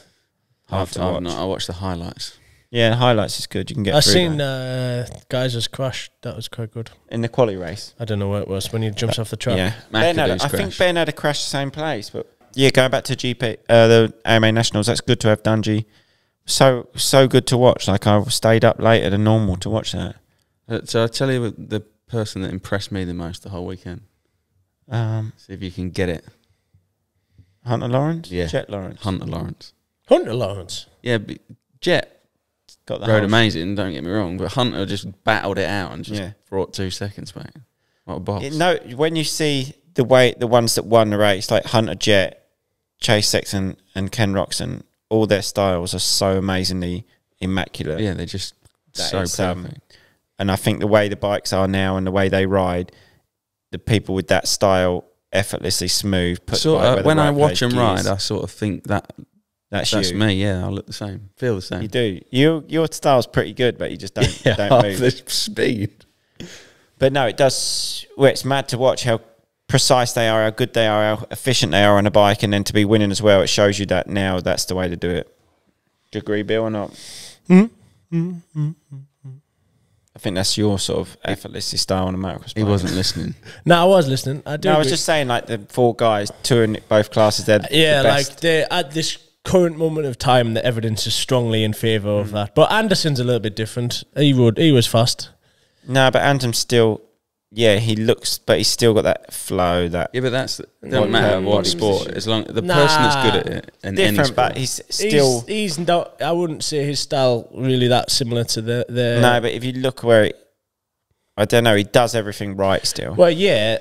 Hard to watch. I watched the highlights. Yeah, the highlights is good. You can get. I've seen Geyser's crash. That was quite good in the quali race. I don't know where it was when he jumps off the track. Yeah, I think Ben had a crash the same place. But yeah, going back to GP, the AMA Nationals. That's good to have Dungey. So good to watch. Like I stayed up later than normal to watch that. So I tell you, the person that impressed me the most the whole weekend. See if you can get it. Hunter Lawrence? Yeah. Jet Lawrence. Hunter Lawrence. Hunter Lawrence? Yeah, but Jet got the rode amazing, don't get me wrong, but Hunter just battled it out and just brought 2 seconds back. What a boss. No, when you see the ones that won the race, like Hunter, Jet, Chase Sexton and Ken Roxon, all their styles are so amazingly immaculate. Yeah, they're just so perfect. And I think the way the bikes are now and the way they ride, the people with that style... effortlessly smooth. When I watch him ride, I sort of think that's me. Yeah, I look the same, feel the same. You do. Your style's pretty good, but you just don't move the speed. But no, it does. Well, it's mad to watch how precise they are, how good they are, how efficient they are on a bike, and then to be winning as well. It shows you that now that's the way to do it. Do you agree, Bill, or not? I think that's your sort of effortless style on a motocross bike. He wasn't listening. No, I was listening. I was just saying, like, the 4 guys touring both classes, they're the best. Like, they're at this current moment of time, the evidence is strongly in favour of that. But Anderson's a little bit different. He was fast. No, but Anderson's still, he looks, but he's still got that flow. Yeah, but that's, don't matter what sport, as long as the person that's good at it in any sport. But he's still... He's not, I wouldn't say his style really that similar to the... No, but if you look where it... I don't know, he does everything right still. Well, yeah.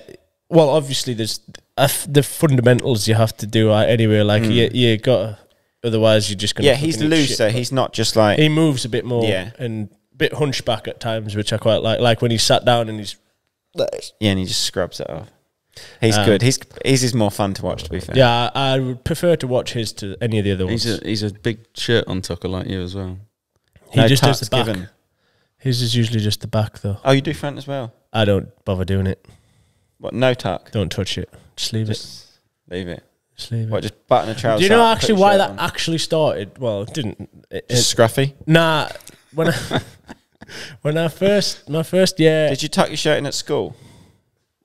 Well, obviously, there's the fundamentals you have to do anyway. Like, you got to... Otherwise, you're just going to... Yeah, he's looser. He's not just like... He moves a bit more and a bit hunchback at times, which I quite like. Like when he sat down and he's... Yeah, and he just scrubs it off. He's good. His is more fun to watch, to be fair. Yeah, I would prefer to watch his to any of the other ones. He's a big shirt on tucker like you as well. He just does the back. His is usually just the back, though. Oh, you do front as well? I don't bother doing it. What, no tuck? Don't touch it. Just leave it. Leave it. Just leave it. What, just button a trouser? Do you know actually why that actually started? Well, it didn't. Just scruffy? Nah. When I, my first year... Did you tuck your shirt in at school?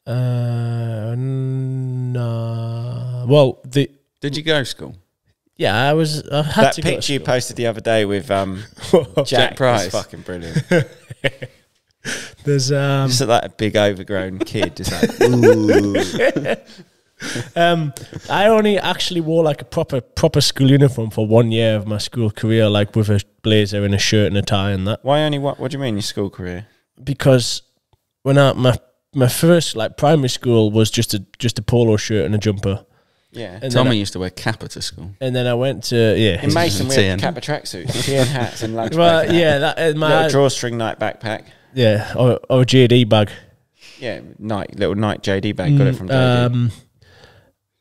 No. Well, did you go to school? Yeah, I had that to picture go to you posted the other day with Jack Price was fucking brilliant. There's just like a big overgrown kid, just like ooh. I only actually wore like a proper school uniform for 1 year of my school career, like with a blazer and a shirt and a tie and that. Why only what do you mean your school career? Because when my first like primary school was just a polo shirt and a jumper. Yeah, and Tommy used to wear Kappa to school, and then I went to in Mason we had Kappa tracksuits, TN hats, and lunch. Well, backpack. Yeah, that my little drawstring Nike backpack. Yeah, or a JD bag. Yeah, little Nike JD bag. Got it from JD.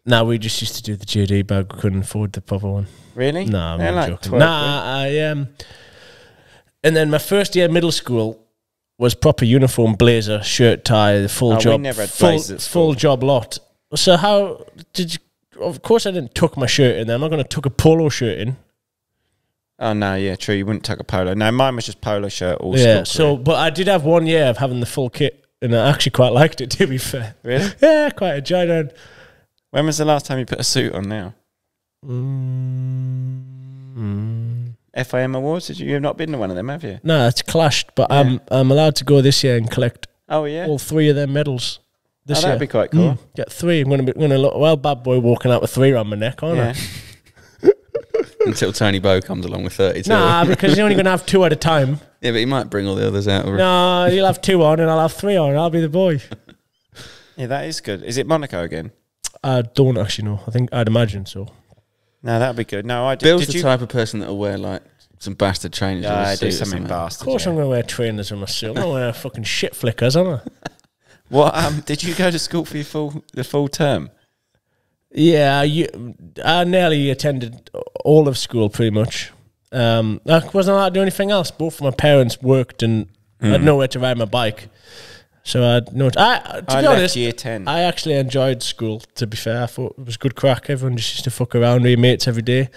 No, we just used to do the JD bag. We couldn't afford the proper one. Really? No, nah, I'm joking. Nah, and then my first year of middle school was proper uniform, blazer, shirt, tie, the full job. We never had blazers. Full job lot. So how did you? Of course I didn't tuck my shirt in there. I'm not going to tuck a polo shirt in. Oh, no, yeah, true. You wouldn't tuck a polo. No, mine was just polo shirt all school. Yeah, so, but I did have 1 year of having the full kit, and I actually quite liked it, to be fair. Really? Yeah, quite enjoyed it. When was the last time you put a suit on now? FIM Awards? You've not been to one of them, have you? No, it's clashed, but yeah. I'm allowed to go this year and collect all three of their medals. Oh, that'd be quite cool. Get three. I'm gonna look bad boy walking out with three around my neck, aren't I? Until Tony Bow comes along with 32. Nah, because you're only gonna have two at a time. Yeah, but he might bring all the others out. No, you'll have two on and I'll have three on. I'll be the boy. Yeah, that is good. Is it Monaco again? I don't actually know. I think I'd imagine so. No, that'd be good. No, I do. Bill's the type of person that'll wear like some bastard trainers. Yeah, I do something bastard. Of course, I'm gonna wear trainers on my suit. I'm gonna wear fucking shit flickers, aren't I? What did you go to school for your full term? Yeah, I nearly attended all of school pretty much. I wasn't allowed to do anything else. Both of my parents worked, and I had nowhere to ride my bike, so to be honest, year 10. I actually enjoyed school. To be fair, I thought it was good crack. Everyone just used to fuck around with your mates every day.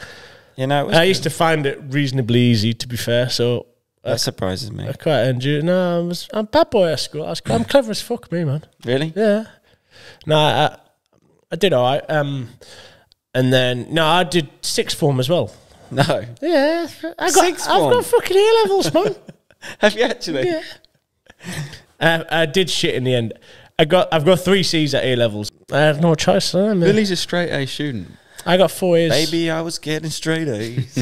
You know, I used to find it reasonably easy. To be fair, so. That surprises me. I quite enjoy it. No, I'm bad boy at school. I'm clever as fuck, me, man. Really? Yeah. No, I did all right. And then, no, I did sixth form as well. No. Yeah. I've got fucking A-levels, man. Have you actually? Yeah. I did shit in the end. I've got 3 C's at A-levels. I have no choice. Billy's a straight A student. I got 4 A's. Baby, I was getting straight A's.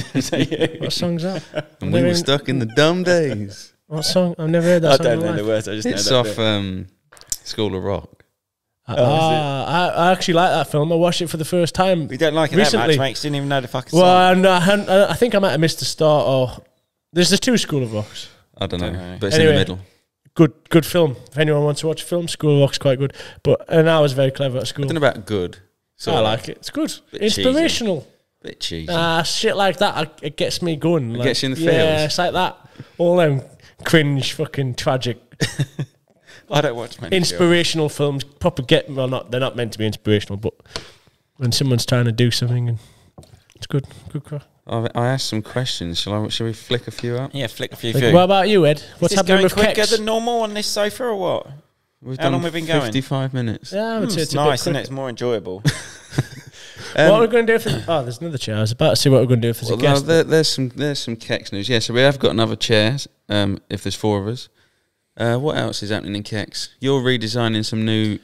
What song's that? And we were stuck in the dumb days. What song? I've never heard that song. I don't know the words. I just know it's off School of Rock. I actually like that film. I watched it for the first time. We don't like it recently. That much, mate. Didn't even know the fucking song. Well, no, I think I might have missed the start. Or there's the two School of Rocks. I don't know, but it's in the middle. Good film. If anyone wants to watch a film, School of Rock's quite good. And I was very clever at school. I don't know about good. So I like it. It's good. Inspirational. Bit cheesy. Shit like that. It gets me going. Like, it gets you in the feels. Yeah, it's like that. All them cringe, fucking tragic. I don't watch many inspirational films. Proper get. Well, they're not meant to be inspirational, but when someone's trying to do something, and it's good. Good crack. I asked some questions. Shall we flick a few up? Yeah, flick a few. What about you, Ed? What's happening with quicker than normal on this sofa, or what? How long have we been going? 55 minutes. Yeah, it's nice, and it's more enjoyable. What we're going to do for there's another chair. I was about to see what we're going to do for the guest. There's some Kex news. Yeah, so we have got another chair. If there's four of us, what else is happening in Kex? You're redesigning some new.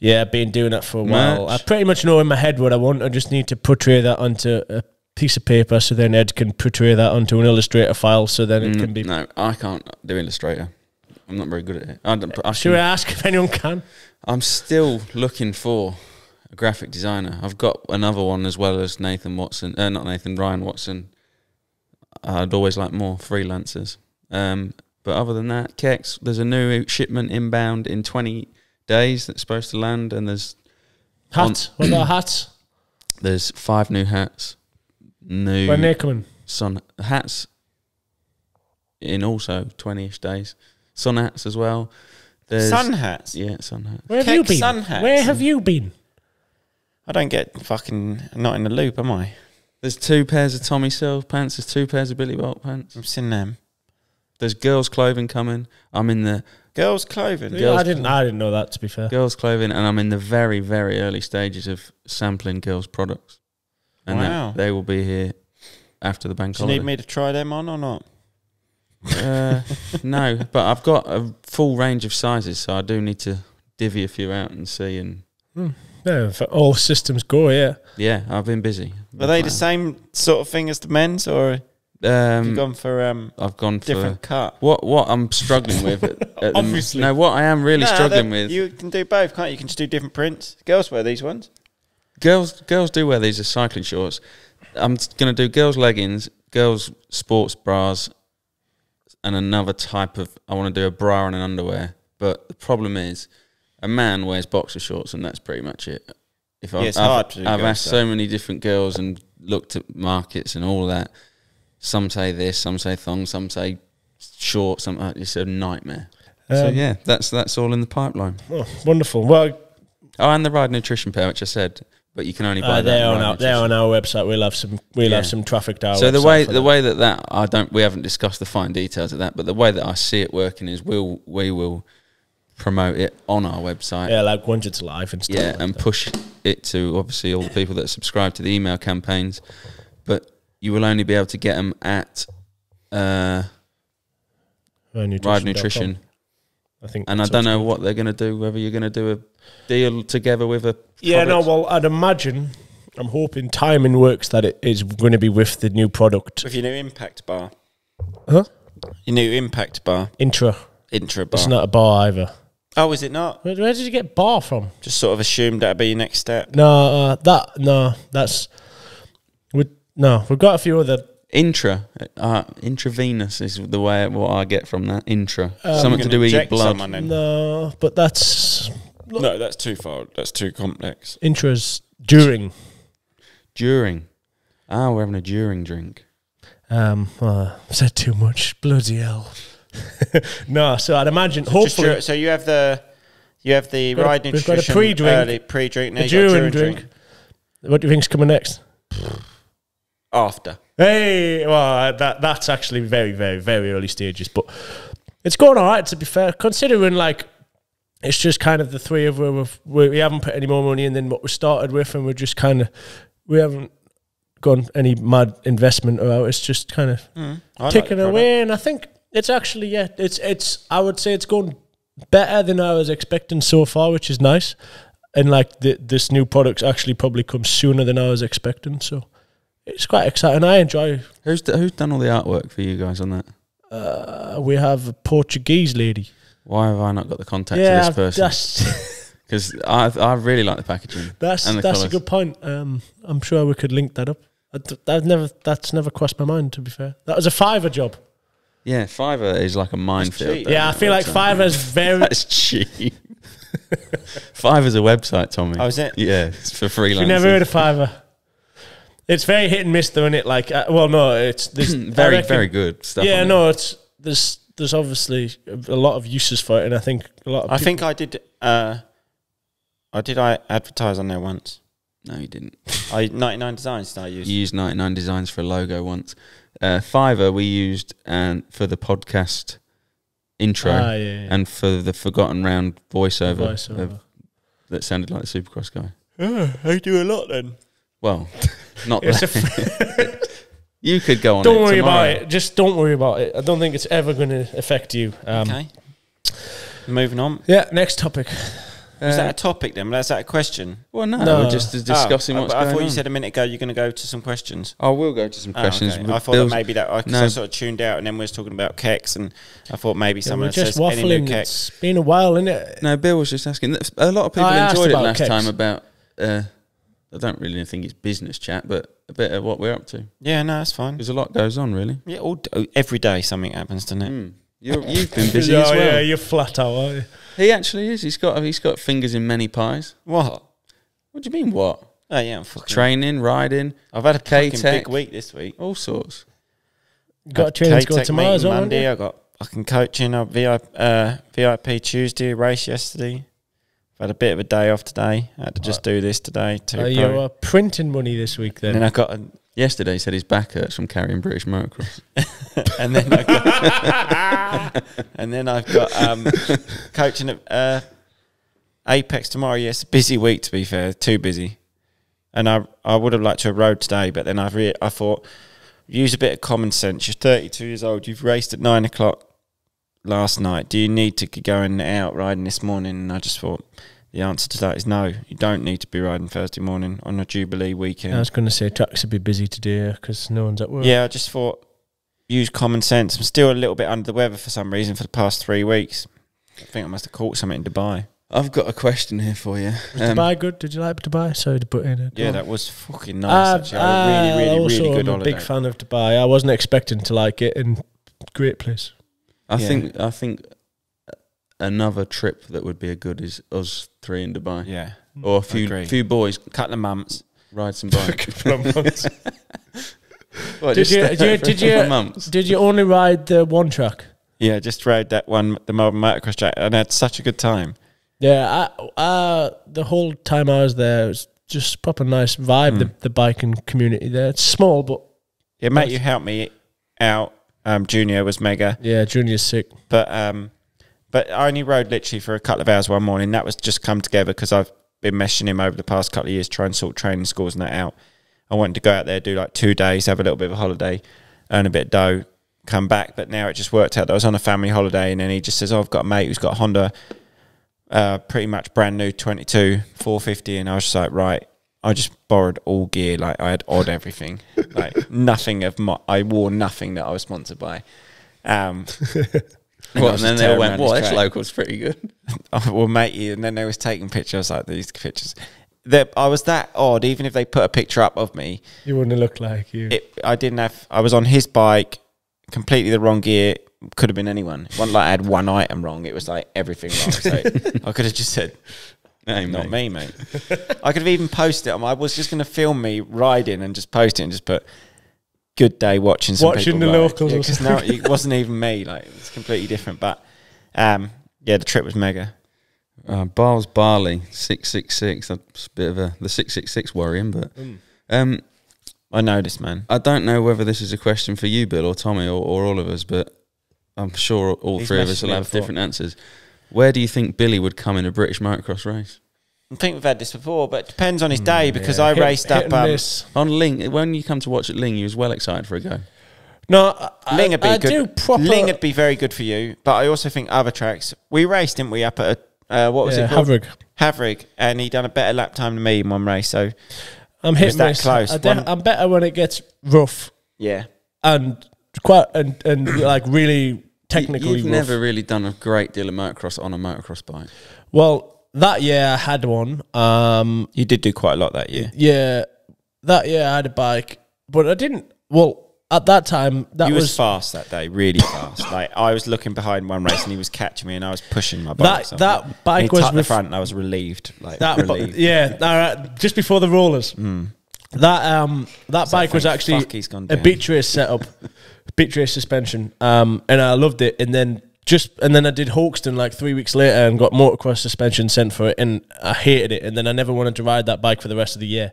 Yeah, I've been doing that for a while. I pretty much know in my head what I want. I just need to portray that onto a piece of paper, so then Ed can portray that onto an Illustrator file, so then it can be. No, I can't do Illustrator. I'm not very good at it. Should I ask if anyone can? I'm still looking for a graphic designer. I've got another one as well as Ryan Watson. I'd always like more freelancers. But other than that, Kex, there's a new shipment inbound in 20 days that's supposed to land, and there's Hats. What about hats? There's 5 new hats. New. When they're coming? Sun hats. In also 20-ish days. Sun hats as well. There's sun hats. Yeah, sun hats. Where have you been? Sun hats. Where have you been? I don't get fucking not in the loop, am I? There's 2 pairs of Tommy Self pants. There's 2 pairs of Billy Bolt pants. I've seen them. There's girls' clothing coming. I'm in the girls' clothing. Girls I didn't know that, to be fair. Girls' clothing, and I'm in the very, very early stages of sampling girls' products. And wow, that, they will be here after the bank holiday. Do you need me to try them on or not? No, but I've got a full range of sizes, so I do need to divvy a few out and see. And no, for all systems go, yeah. Yeah, I've been busy. Are they the same sort of thing as the men's, or? You've gone for I've gone different for cut. What I'm struggling with at obviously the, no, what I am really struggling with. You can do both, can't you? You can just do different prints. Girls wear these ones. Girls do wear these as cycling shorts. I'm going to do girls leggings, girls sports bras, and another type of. I want to do a bra and an underwear. But the problem is, a man wears boxer shorts, and that's pretty much it. If yeah, I've asked so many different girls and looked at markets and all that. Some say this, some say thong, some say short, some it's a nightmare. So yeah, that's all in the pipeline. Oh, wonderful. Well, oh, and the Ride Nutrition pair, which I said, but you can only buy that. They're on our website. We'll have some. We'll have some traffic to our website. So the way that I don't. We haven't discussed the fine details of that, but the way that I see it working is we will promote it on our website. Yeah, like once it's live and stuff. Yeah, like and that. Push it to obviously all the people that subscribe to the email campaigns, but. You will only be able to get them at Ride Nutrition. I think, and I don't know what they're going to do. Whether you're going to do a deal together with a yeah, product. No. Well, I'd imagine. I'm hoping timing works that it is going to be with the new product, with your new impact bar. Huh? Your new impact bar. Intra bar. It's not a bar either. Oh, is it not? Where did you get bar from? Just sort of assumed that'd be your next step. No, that's. No, we've got a few other... intravenous is the way, what I get from that, intra. Something to do with your blood. No, but that's... Look. No, that's too far, that's too complex. Intra's during. During. Ah, we're having a during drink. I said too much, bloody hell. No, so I'd imagine, so hopefully... So you have the Ride Nutrition... We've got a pre-drink. Early pre-drink, now during drink. What do you think's coming next? After. Hey, well, that's actually very, very, very early stages, but it's going all right, to be fair, considering, like, it's just kind of the three of us, we haven't put any more money in than what we started with, and we're just kind of, we haven't gone any mad investment about, it's just kind of ticking away, and I think it's actually, yeah, it's. I would say it's going better than I was expecting so far, which is nice, and, like, this new product's actually probably come sooner than I was expecting, so... It's quite exciting. I enjoy. Who's done all the artwork for you guys on that? We have a Portuguese lady. Why have I not got the contact of this person? Because I really like the packaging. That's a good point. I'm sure we could link that up. That's never crossed my mind, to be fair. That was a Fiverr job. Yeah, Fiverr is like a minefield. Yeah, I feel like Fiverr's very that's cheap. Fiverr's a website, Tommy. Oh, is it? Yeah, it's for freelancers. You never heard of Fiverr? It's very hit and miss, though, isn't it? Like, well, no, it's very, reckon, very good stuff. Yeah, no, it's there's obviously a lot of uses for it, and I think a lot. Of I think I did. I advertise on there once. No, you didn't. 99 Designs. I used. You used 99 Designs for a logo once. Fiverr we used for the podcast intro and for the Forgotten Round voiceover. That sounded like the Supercross guy. Oh, I do a lot then. Well, not that. You could go on. Don't worry about it. Just don't worry about it. I don't think it's ever going to affect you. Okay. Moving on. Yeah. Next topic. Is that a topic then? Is that a question? Well, no. We're just discussing what's going on. I thought you said a minute ago you're going to go to some questions. I will go to some questions. Okay. I thought that maybe I sort of tuned out, and then we was talking about keks, and I thought maybe someone says any new keks. It's been a while, isn't it? No, Bill was just asking. A lot of people enjoyed it last time about. I don't really think it's business chat, but a bit of what we're up to. Yeah, no, that's fine. Because a lot goes on, really. Yeah, every day something happens, doesn't it? Mm. You've been busy as well. Yeah, you're flat out, aren't you? He actually is. He's got fingers in many pies. What? What do you mean what? Oh yeah, I'm fucking training, riding. I've had a big week this week. All sorts. You've got a training to go tomorrow as well, Monday. I got fucking coaching. I've VIP Tuesday, race yesterday. I've had a bit of a day off today. I had to just do this today. Oh, you are printing money this week then. And I got yesterday he said his back hurts from carrying British motocross. And then I got and then I've got coaching at Apex tomorrow. Yes, busy week to be fair, too busy. And I would have liked to have rode today, but then I thought, use a bit of common sense. You're 32 years old. You've raced at 9 o'clock last night. Do you need to go out riding this morning? And I just thought the answer to that is no. You don't need to be riding Thursday morning on a Jubilee weekend. I was going to say tracks would be busy today because no one's at work. Yeah, I just thought use common sense. I'm still a little bit under the weather for some reason for the past 3 weeks. I think I must have caught something in Dubai. I've got a question here for you. Was Dubai good? Did you like Dubai? Sorry to put in it. Yeah, that was fucking nice. Actually, really good. I'm a big fan of Dubai. I wasn't expecting to like it, and great place. I think another trip that would be a good is us three in Dubai. Yeah, or a few boys, couple of months, ride some bike. What, did you only ride the one track? Yeah, just rode that one, the Melbourne Motocross track, and I had such a good time. Yeah, the whole time I was there, it was just proper nice vibe, the biking community there. It's small, but... Yeah, mate, you helped me out. Junior was mega. Yeah, Junior's sick. But I only rode literally for a couple of hours one morning. That was just come together because I've been meshing him over the past couple of years, trying to sort training scores and that out. I wanted to go out there, do like 2 days, have a little bit of a holiday, earn a bit of dough, come back, but now it just worked out that I was on a family holiday, and then he just says, oh, I've got a mate who's got a Honda, pretty much brand new 22 450, and I was just like, right, I just borrowed all gear, like I had odd everything, like nothing of my, I wore nothing that I was sponsored by. Well, and then they all went, well, this local's pretty good. Oh, well, matey, and then they was taking pictures, like these pictures. I was that odd, even if they put a picture up of me, you wouldn't look like you. I didn't have, I was on his bike, completely the wrong gear, could have been anyone. It wasn't like I had one item wrong, it was like everything wrong. So I could have just said, hey, not me, mate. I could have even posted it. I was just going to film me riding and just post it and just put, good day watching some people the locals. Because yeah, now it wasn't even me, like it's completely different. But yeah, the trip was mega. Barles Barley, 666, that's a bit of a, the 666 worrying, but... I know this man. I don't know whether this is a question for you, Bill, or Tommy, or all of us, but I'm sure all three of us will have different answers. Where do you think Billy would come in a British motocross race? I think we've had this before, but it depends on his day, because yeah. I raced up on Ling. When you come to watch at Ling, you was well excited for a go. No, Ling would be good. Ling would be very good for you, but I also think other tracks. We raced, didn't we, up at a, what was it called? Havrig, and he done a better lap time than me in one race, so... I'm hit that close. I'm better when it gets rough. Yeah, and quite and like really technically. You've rough. Never really done a great deal of motocross on a motocross bike. Well, that year I had one. You did do quite a lot that year. Yeah, that year I had a bike, but I didn't. Well, at that time, that you was fast that day, really fast. Like I was looking behind one race, and he was catching me, and I was pushing my bike. That bike was in the front, and I was relieved. Like that, relieved. Yeah, just before the rollers. That bike was actually a beach race setup, beach race suspension, and I loved it. And then I did Hoxton like 3 weeks later, and got motocross suspension sent for it, and I hated it. And then I never wanted to ride that bike for the rest of the year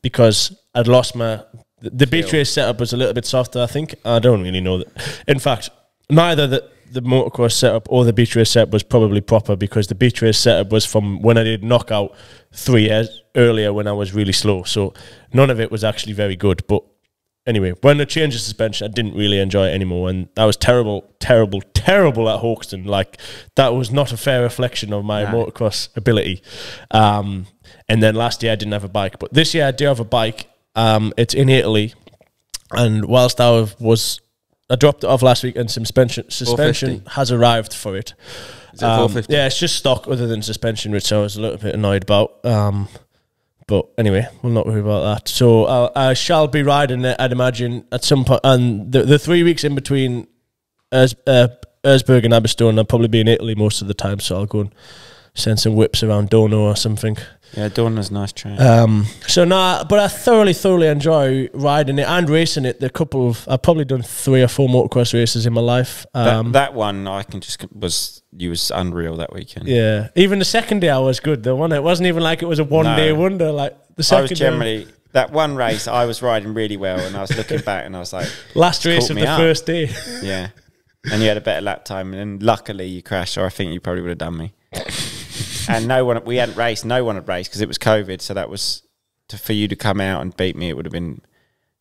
because I'd lost my. The beach race setup was a little bit softer, I think. I don't really know that. In fact, neither the motocross setup or the beach race setup was probably proper because the beach race setup was from when I did knockout 3 years earlier when I was really slow. So none of it was actually very good. But anyway, when I changed the suspension, I didn't really enjoy it anymore. And that was terrible, terrible, terrible at Hoxton. Like, that was not a fair reflection of my motocross ability. And then last year I didn't have a bike. But this year I do have a bike. It's in Italy, and whilst I dropped it off last week, and some suspension has arrived for it. Is it 450? Yeah, it's just stock other than suspension, which I was a little bit annoyed about. But anyway, we'll not worry about that. So I shall be riding it, I'd imagine, at some point. And the 3 weeks in between Erzberg and Aberystwyth, I'll probably be in Italy most of the time. So I'll go and send some whips around Donau or something. Yeah, Donau's a nice train. So nah, but I thoroughly enjoy riding it and racing it. The couple of, I've probably done 3 or 4 motocross races in my life. That one I can just was unreal that weekend. Yeah, even the second day I was good though, wasn't it? It wasn't even like it was a one day wonder. Like the second, I was generally day, that one race I was riding really well, and I was looking back and I was like, last race of the first day. Yeah, and you had a better lap time, and then luckily you crashed, or I think you probably would have done me. And no one had raced because it was COVID. So that was for you to come out and beat me. It would have been,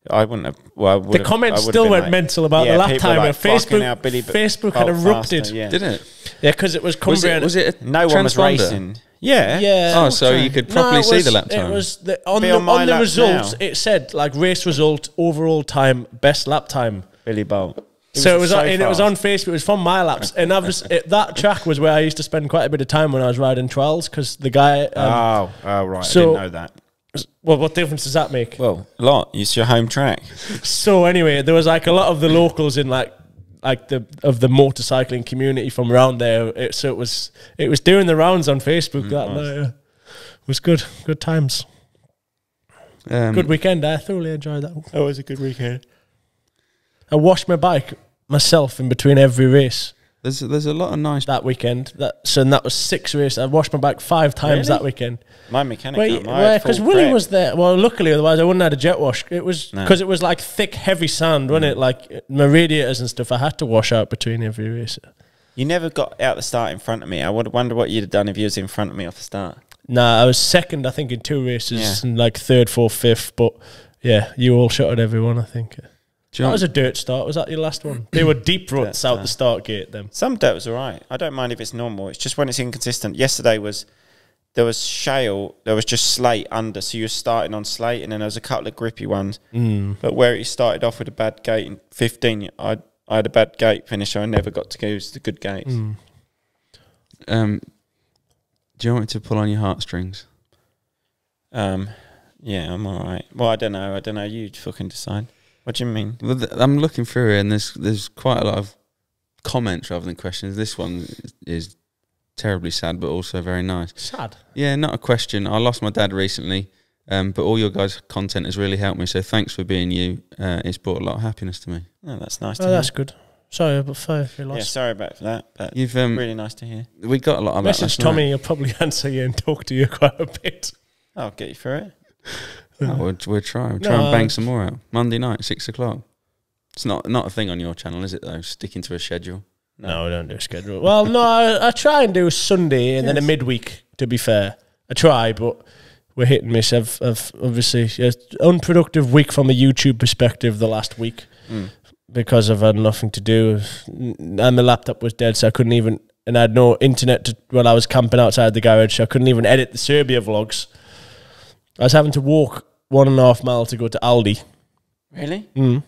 I wouldn't have. Well, the comments still went like, mental about the lap time. Like, Facebook had erupted, didn't it? Yeah, because it was Cumbria. Was it no one was racing? Yeah, yeah. Oh, so you could properly see the lap time. It was on the results. Now. It said like race result, overall time, best lap time. Billy Bolt. It was on Facebook. It was from my laps, and that track was where I used to spend quite a bit of time when I was riding trials, because the guy. Right, so, I didn't know that. Well, what difference does that make? Well, a lot. It's your home track. So anyway, there was like a lot of the locals in the motorcycling community from around there. It was doing the rounds on Facebook that night. It was good times. Good weekend. I thoroughly enjoyed that. That was a good weekend. I washed my bike myself in between every race. There's a lot of nice that weekend. That was 6 races. I washed my bike 5 times that weekend. My mechanic, because Willie was there. Well, luckily, otherwise I wouldn't have had a jet wash. It was because it was like thick, heavy sand, wasn't it? Like my radiators and stuff, I had to wash out between every race. You never got out the start in front of me. I would wonder what you'd have done if you was in front of me off the start. Nah, I was second, I think, in 2 races, and like 3rd, 4th, 5th. But yeah, you all shot at everyone, I think. That was a dirt start. Was that your last one? They were deep ruts out the start gate then. Some dirt was all right. I don't mind if it's normal. It's just when it's inconsistent. Yesterday there was shale. There was just slate under. So you were starting on slate, and then there was a couple of grippy ones. But where it started off with a bad gate in 15, I had a bad gate finisher. I never got to use the good gates. Do you want me to pull on your heartstrings? Yeah, I'm all right. Well, I don't know. You fucking decide. What do you mean? I'm looking through here, and there's quite a lot of comments rather than questions. This one is terribly sad, but also very nice. Sad? Yeah, not a question. I lost my dad recently, but all your guys' content has really helped me, so thanks for being you. It's brought a lot of happiness to me. Oh, that's nice to hear. That's good. Sorry, but you lost. Yeah, sorry about that, but you've, really nice to hear. We got a lot of message Tommy, he'll probably answer you and talk to you quite a bit. I'll get you through it. No, we'll try. We'll try and bang some more out. Monday night, 6 o'clock. It's not a thing on your channel, is it, though? Sticking to a schedule. No, I don't do a schedule. Well, no, I try and do a Sunday and then a midweek, to be fair. I try, but we're hit and miss. I've obviously, an unproductive week from a YouTube perspective the last week because I've had nothing to do. And the laptop was dead, so I couldn't even... And I had no internet while I was camping outside the garage, so I couldn't even edit the Serbia vlogs. I was having to walk 1.5 miles to go to Aldi. Really? That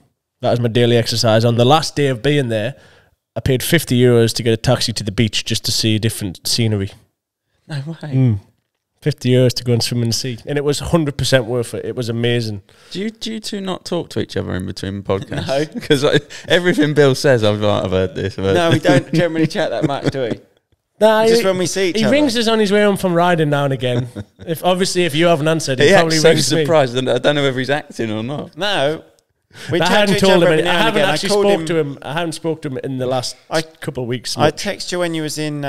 was my daily exercise. On the last day of being there, I paid €50 to get a taxi to the beach just to see different scenery. No way. €50 to go and swim in the sea. And it was 100% worth it. It was amazing. Do you two not talk to each other in between podcasts? No. Because everything Bill says, I've heard this. No, we don't generally chat that much, do we? Nah, just when we see each other. He rings us on his way home from riding now and again. Obviously, if you haven't answered, he probably rings me. I'm so surprised. I don't know whether he's acting or not. No. I hadn't told him. I haven't actually spoke to him. I haven't spoke to him in the last couple of weeks. I text you when you was in,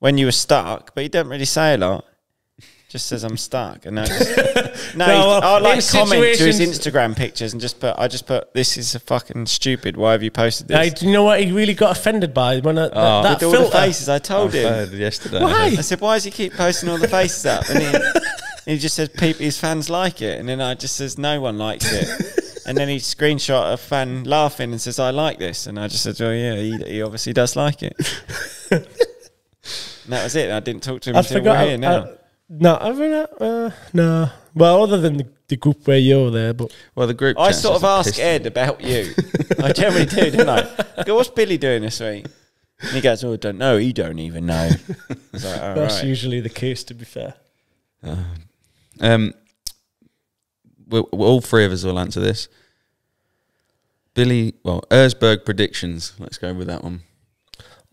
when you were stuck, but you don't really say a lot. Just says I'm stuck. And I like comment to his Instagram pictures and I just put this is a fucking stupid. Why have you posted this? Do you know what he really got offended by when that filter? All the faces I told him yesterday. Why? I said, why does he keep posting all the faces up? And he just says his fans like it, and then I just says no one likes it, and then he screenshot a fan laughing and says I like this, and I just said well yeah he obviously does like it. And that was it. I didn't talk to him until we're here now. No. Well, other than the group where you're there, but the group. I sort of ask Ed about you. I generally do, don't I? I go, what's Billy doing this week? And he goes, oh, I don't know. You don't even know. Like, oh, that's right. Usually the case, to be fair. All 3 of us will answer this. Billy, Erzberg predictions. Let's go with that one.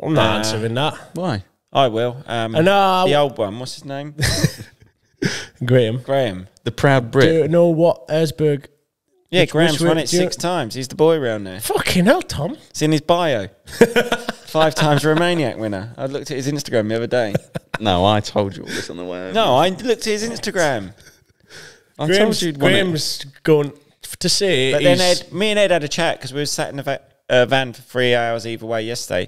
I'm not answering that. Why? I will. And the old one, what's his name? Graham. Graham, the proud Brit. Do you know what Erzberg? Yeah, Graham's won it 6 times. He's the boy around there. Fucking hell, Tom. It's in his bio. 5 times Romaniac winner. I looked at his Instagram the other day. No, I told you all this on the way. No, I looked at his Instagram. I told you Graham's gone to see. But then Ed, me and Ed had a chat because we were sat in a van for 3 hours either way yesterday.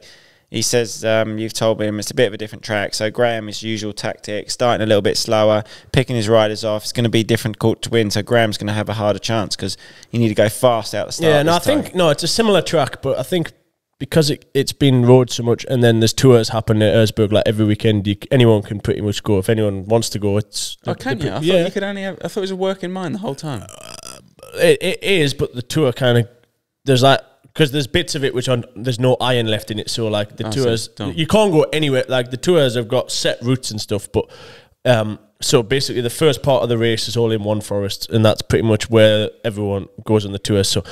He says, you've told him it's a bit of a different track. So Graham, his usual tactic, starting a little bit slower, picking his riders off. It's going to be difficult to win. So Graham's going to have a harder chance because you need to go fast out the start. Yeah, and I think, no, it's a similar track, but I think because it's been rode so much and then there's tours happening at Erzberg like every weekend, anyone can pretty much go. If anyone wants to go, it's... Oh, can you? I thought you could only have... I thought it was a work in mind the whole time. It is, but the tour kind of... There's like... Because there's bits of it which are, there's no iron left in it, so like the tours, so you can't go anywhere. Like the tours have got set routes and stuff, but so basically the first part of the race is all in one forest, and that's pretty much where everyone goes on the tour. So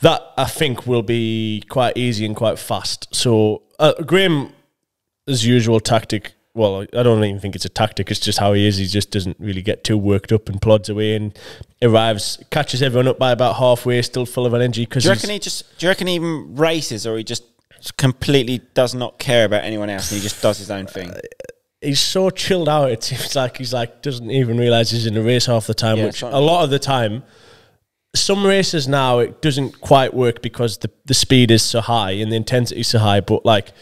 that I think will be quite easy and quite fast. So Graham's usual tactic. Well, I don't even think it's a tactic. It's just how he is. He just doesn't really get too worked up and plods away and arrives, catches everyone up by about halfway, still full of energy. Cause do you reckon he even races, or he just completely does not care about anyone else and he just does his own thing? He's so chilled out. It seems like he's like doesn't even realise he's in a race half the time, which a lot of the time... Some races now, it doesn't quite work because the speed is so high and the intensity is so high, but like...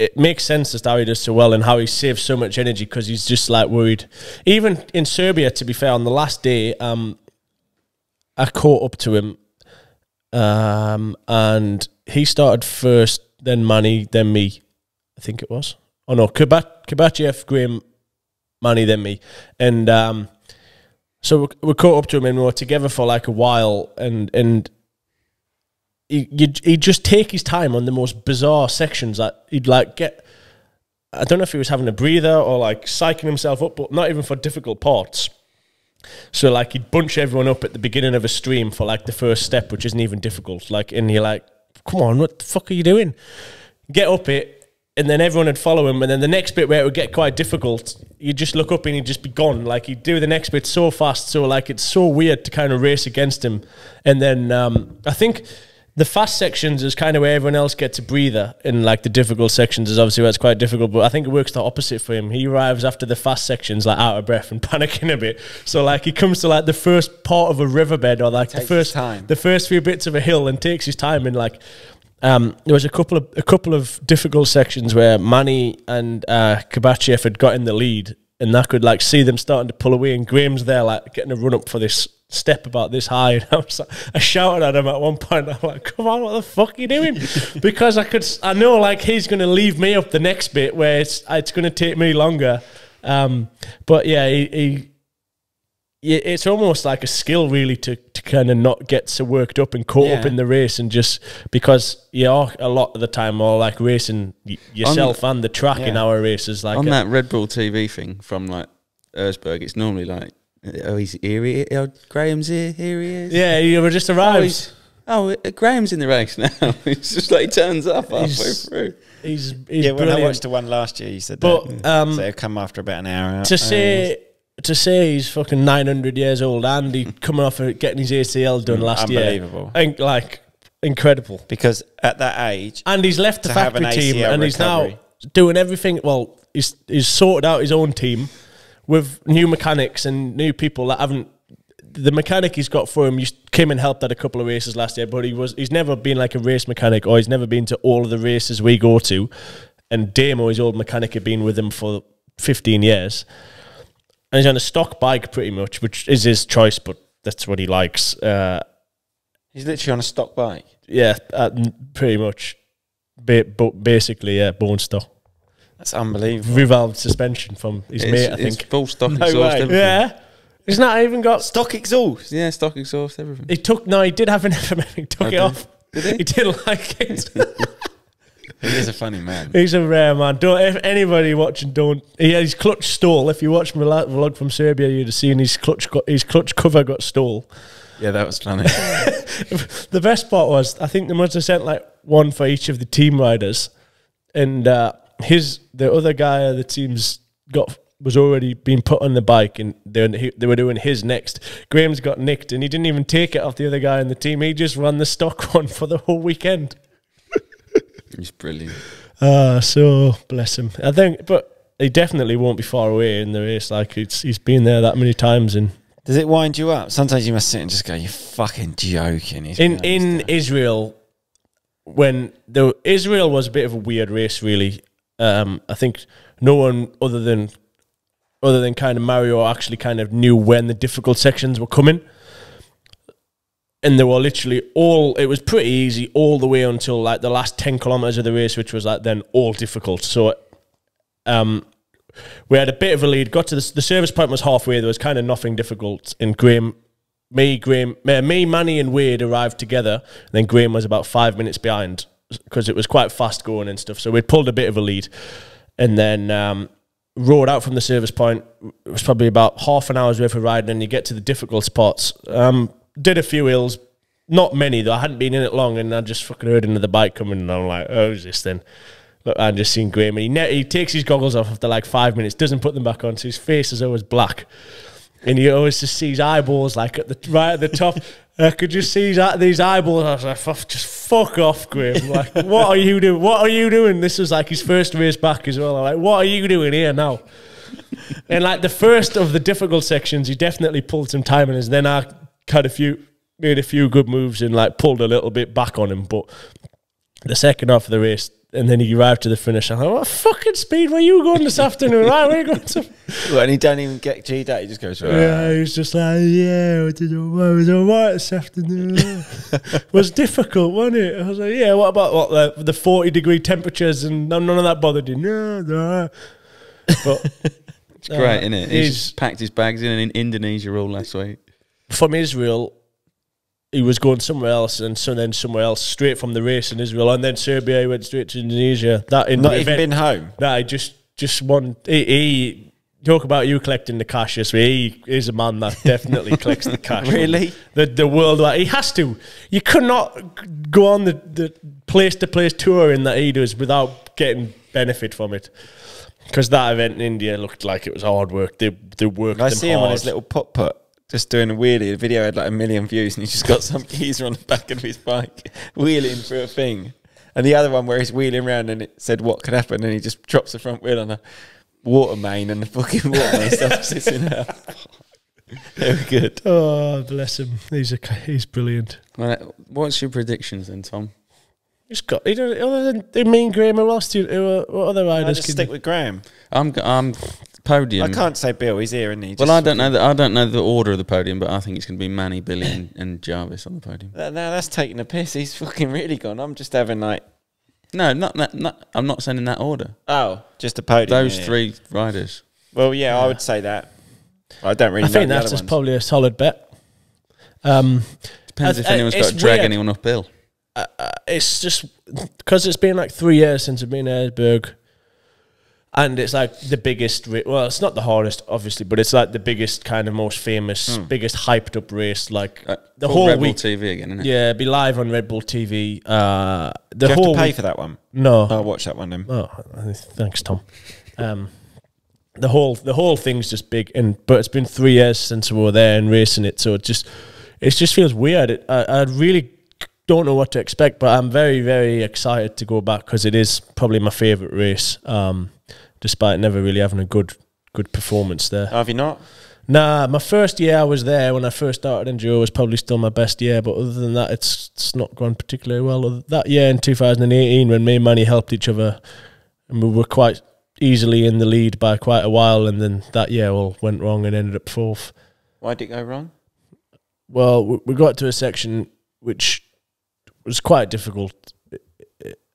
It makes sense as to how he does so well and how he saves so much energy because he's just like worried. Even in Serbia, to be fair, on the last day, I caught up to him and he started first, then Manny, then me, I think it was. Oh no, Kabachev, Graham, Manny, then me. And so we caught up to him and we were together for like a while, and he'd just take his time on the most bizarre sections. That he'd like get, I don't know if he was having a breather or like psyching himself up, but not even for difficult parts. So like he'd bunch everyone up at the beginning of a stream for like the first step, which isn't even difficult. Like, and you're like, come on, what the fuck are you doing? Get up it. And then everyone would follow him. And then the next bit where it would get quite difficult, you'd just look up and he'd just be gone. Like he'd do the next bit so fast. So like, it's so weird to kind of race against him. And then I think... The fast sections is kind of where everyone else gets a breather, and like the difficult sections is obviously where it's quite difficult, but I think it works the opposite for him. He arrives after the fast sections like out of breath and panicking a bit. So like he comes to like the first part of a riverbed or like the first few bits of a hill and takes his time. And like there was a couple of difficult sections where Manny and Kabachev had got in the lead, and I could like see them starting to pull away, and Graham's there like getting a run up for this step about this high, and I was like, I shouted at him at one point. I'm like, come on, what the fuck are you doing? Because I know like he's going to leave me up the next bit where it's going to take me longer. But yeah, it's almost like a skill really to kind of not get so worked up and caught up in the race, and just because you are a lot of the time or like racing yourself on the track in our races. Like on that Red Bull TV thing from like Erzberg, it's normally like, oh, he's here. Oh, Graham's here. Here he is. Yeah, he just arrives. Oh, Graham's in the race now. It's just like he turns up halfway through. He's brilliant. When I watched the one last year, he said that. So he'll come after about an hour. To say he's fucking 900 years old and he coming off of getting his ACL done last year. Unbelievable. And like incredible, because at that age, and he's left the factory team and he's now doing everything. Well, he's sorted out his own team with new mechanics and new people that haven't... The mechanic he's got for him, he came and helped at a couple of races last year, but he's never been like a race mechanic, or he's never been to all of the races we go to. And Damo, his old mechanic, had been with him for 15 years. And he's on a stock bike pretty much, which is his choice, but that's what he likes. He's literally on a stock bike? Yeah, pretty much. Basically, yeah, bone stock. That's unbelievable. Revolved suspension from his mate, I think. It's full stock exhaust, everything. Yeah. He's not even got... Stock exhaust? Yeah, stock exhaust, everything. He took... No, he did have an FMF. He took it off. Did he? He didn't like it. He is a funny man. He's a rare man. Don't... If anybody watching, don't... He had his clutch stole. If you watched my vlog from Serbia, you'd have seen his clutch cover got stole. Yeah, that was funny. The best part was, I think they must have sent like one for each of the team riders. And... the other guy of the team's was already being put on the bike, and they were doing his next. Graham's got nicked, and he didn't even take it off the other guy in the team. He just ran the stock one for the whole weekend. He's brilliant. So bless him. I think, but he definitely won't be far away in the race. Like he's been there that many times. And does it wind you up? Sometimes you must sit and just go, "You're fucking joking." In Israel, when Israel was a bit of a weird race, really. I think no one other than kind of Mario actually kind of knew when the difficult sections were coming. And they were literally it was pretty easy all the way until like the last 10 kilometers of the race, which was like then all difficult. So we had a bit of a lead, got to the service point was halfway, there was kind of nothing difficult. And me, Manny and Wade arrived together. And then Graham was about 5 minutes behind because it was quite fast going and stuff. So we'd pulled a bit of a lead. And then rode out from the service point. It was probably about half an hour's worth of riding, and you get to the difficult spots. Did a few hills, not many though. I hadn't been in it long, and I just fucking heard another bike coming, and I'm like, "Oh, who's this then?" Look, I just seen Graham, and he takes his goggles off after like 5 minutes, doesn't put them back on, so his face is always black, and you always just see his eyeballs like right at the top. I could just see these eyeballs. I was like, "Just fuck off, Graham! Like, what are you doing? What are you doing?" This was like his first race back as well. I'm like, "What are you doing here now?" And like the first of the difficult sections, he definitely pulled some time in us. Then I made a few good moves and like pulled a little bit back on him, but the second half of the race, and then he arrived to the finish. I'm like, what fucking speed were you going this afternoon? Right, where are you going to? Well, and he don't even get G'd out, he just goes, yeah, he's just like, yeah, I did all right, it was all right this afternoon. It was difficult, wasn't it? I was like, yeah, what about the 40-degree temperatures, and none of that bothered you? No, no. But it's great, isn't it? He's packed his bags in Indonesia all last week. From Israel, he was going somewhere else, and then somewhere else, straight from the race in Israel, and then Serbia. He went straight to Indonesia. That in not even been home. No, nah, just one. He talk about you collecting the cash this way. He is a man that definitely collects the cash. Really, the worldwide. He has to. You could not go on the place to place touring that he does without getting benefit from it. Because that event in India looked like it was hard work. They worked. I see him on his little putt-putt. Just doing a wheelie. The video had like 1 million views, and he's just got some geezer on the back of his bike wheeling through a thing. And the other one where he's wheeling around, and it said what could happen, and he just drops the front wheel on a water main, and the fucking water main stuff sitting out. Very good. Oh, bless him. He's brilliant. Right, what's your predictions then, Tom? He's got. You know, other than me and Graham, who else do you, what other riders? I just stick with Graham. I'm podium. I can't say Bill. He's here, isn't he? Just well, I don't know the order of the podium, but I think it's going to be Manny, Billy, and Jarvis on the podium. Now that's taking a piss. He's fucking really gone. I'm just having like, no, not. I'm not saying in that order. Oh, just a podium. Those three riders. Well, yeah, I would say that. I don't really. I think that's just probably a solid bet. Depends if anyone's got to drag anyone off Bill. It's just because it's been like 3 years since I've been in Erzberg. And it's like the biggest, well, it's not the hardest, obviously, but it's like the biggest, kind of most famous, biggest hyped up race. Like the whole Red Bull TV again, isn't it? Yeah, it'd be live on Red Bull TV. Do you have to pay for that one? No, I'll watch that one then. Oh, thanks, Tom. The whole thing's just big, but it's been 3 years since we were there and racing it, so it just feels weird. I really don't know what to expect, but I'm very, very excited to go back because it is probably my favourite race. Despite never really having a good performance there. Have you not? Nah, my first year I was there when I first started enduro was probably still my best year, but other than that, it's not gone particularly well. That year in 2018 when me and Manny helped each other, and we were quite easily in the lead by quite a while, and then that year all went wrong and ended up fourth. Why did it go wrong? Well, we got to a section which was quite difficult,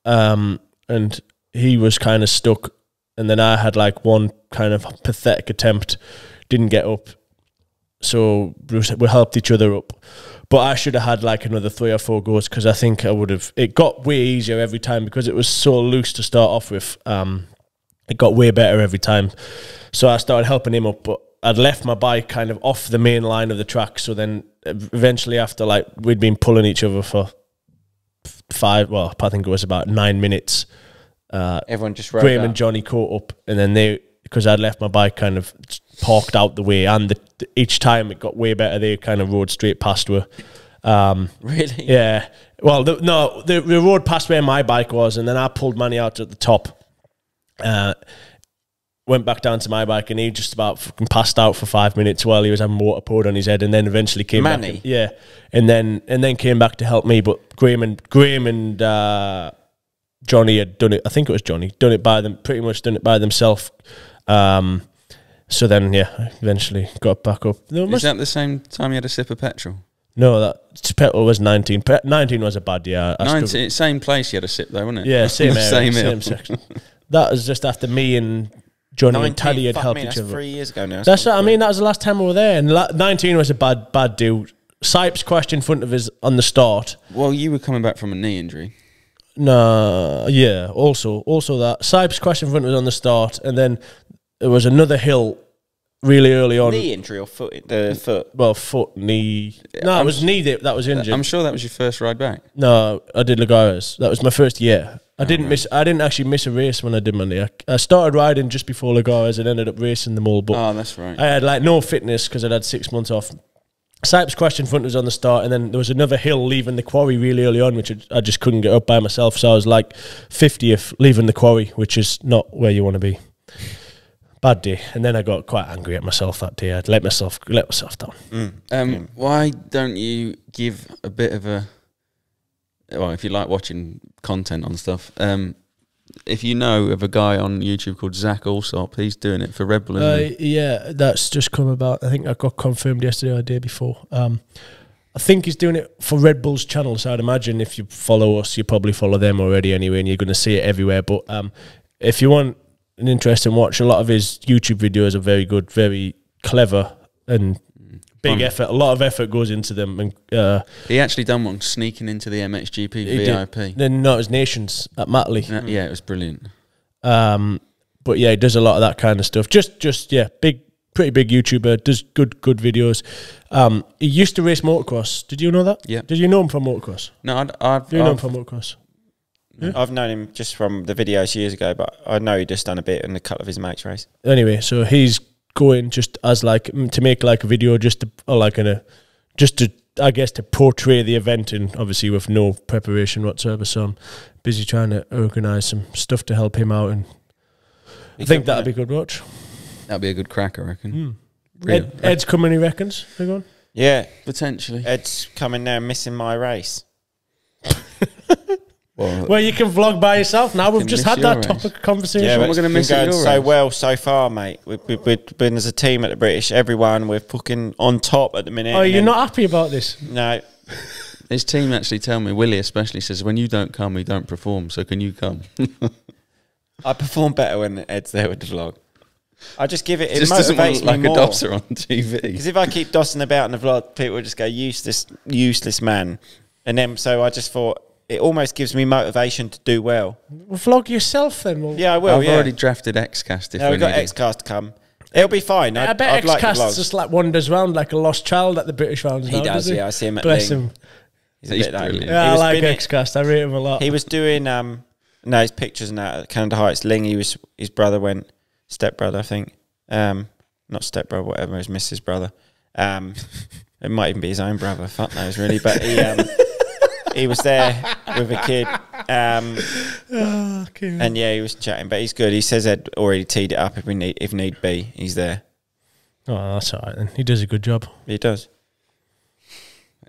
and he was kind of stuck. And then I had like one kind of pathetic attempt, didn't get up. So we helped each other up. But I should have had like another 3 or 4 goes because I think I would have... It got way easier every time because it was so loose to start off with. It got way better every time. So I started helping him up, but I'd left my bike kind of off the main line of the track. So then eventually after like we'd been pulling each other for I think it was about 9 minutes... everyone just Graham and Johnny caught up, and then they, because I'd left my bike kind of parked out the way, and each time it got way better, they kind of rode straight past her. Really? Yeah. Well, they rode past where my bike was, and then I pulled Manny out at the top, went back down to my bike, and he just about fucking passed out for 5 minutes while he was having water poured on his head, and then eventually came back. Manny? Yeah. And then came back to help me, but Graham and Johnny had done it. I think it was Johnny. Pretty much done it by themselves. So then, yeah, eventually got back up. Is that the same time you had a sip of petrol? No, that petrol was 19. 19 was a bad year. 19, same place you had a sip though, wasn't it? Yeah, same area, same section. That was just after me and Johnny and Taddy had helped each other. 3 years ago now. That's what I mean. That was the last time we were there. And 19 was a bad deal. Sipes crashed in front of us on the start. Well, you were coming back from a knee injury. No, yeah. Also that Sipes crashed in front of us on the start, and then there was another hill really early on. Knee injury or foot? Foot. Well, foot, knee. No, it was knee that was injured. I'm sure that was your first ride back. No, I did Lagos. That was my first year. I didn't actually miss a race when I did my knee. I started riding just before Lagos and ended up racing them all. But oh, that's right. I had like no fitness because I'd had 6 months off. Sipes crashed in front of us on the start, and then there was another hill leaving the quarry really early on, which I just couldn't get up by myself, so I was like 50th leaving the quarry, which is not where you want to be. Bad day. And then I got quite angry at myself that day. I'd let myself down. Why don't you give a bit of a, well, if you like watching content on stuff, if you know of a guy on YouTube called Zach Allsop, he's doing it for Red Bull. Yeah, that's just come about. I think I got confirmed yesterday or the day before. I think he's doing it for Red Bull's channel, so I'd imagine if you follow us, you probably follow them already anyway, and you're going to see it everywhere. But if you want an interesting watch, a lot of his YouTube videos are very good, very clever, and big effort. A lot of effort goes into them. And he actually done one sneaking into the MXGP VIP. Then no, it was Nations at Matley. Yeah, it was brilliant. But yeah, he does a lot of that kind of stuff. Just yeah, pretty big YouTuber. Does good videos. He used to race motocross. Did you know that? Yeah. Did you know him from motocross? No, I've known him from motocross. Yeah. I've known him just from the videos years ago, but I know he just done a bit in a couple of his mates race. Anyway, so he's going just as like to make like a video just to I guess to portray the event, and obviously with no preparation whatsoever, so I'm busy trying to organise some stuff to help him out, and I think that'll be a good watch. That'll be a good crack, I reckon. Ed's coming, he reckons. Yeah, potentially Ed's coming now, missing my race. Well, you can vlog by yourself now. We've just had that topic of conversation. Yeah, we're going to miss it. So well so far, mate. We've been as a team at the British. Everyone, we're fucking on top at the minute. Oh, you're not happy about this? No. His team actually tell me, Willie especially says, when you don't come, we don't perform. So can you come? I perform better when Ed's there with the vlog. I just give it. It just doesn't look like a dosser on TV. Because if I keep dossing about in the vlog, people will just go useless man. And then so I just thought, it almost gives me motivation to do well. Vlog yourself then. Yeah, I will. I've already drafted Xcast. We've got Xcast to come. It'll be fine. I bet Xcast just like wanders around like a lost child at the British rounds. He does, yeah. I see him at Bless him. He's brilliant. Yeah, I like Xcast. I rate him a lot. He was doing his pictures and that at Canada Heights. Ling, his brother went, stepbrother, I think. Not stepbrother, whatever, his missus brother. It might even be his own brother, fuck knows really, but he he was there with a kid, and yeah, he was chatting. But he's good. He says Ed already teed it up if need be. He's there. Oh, that's all right then. He does a good job. He does.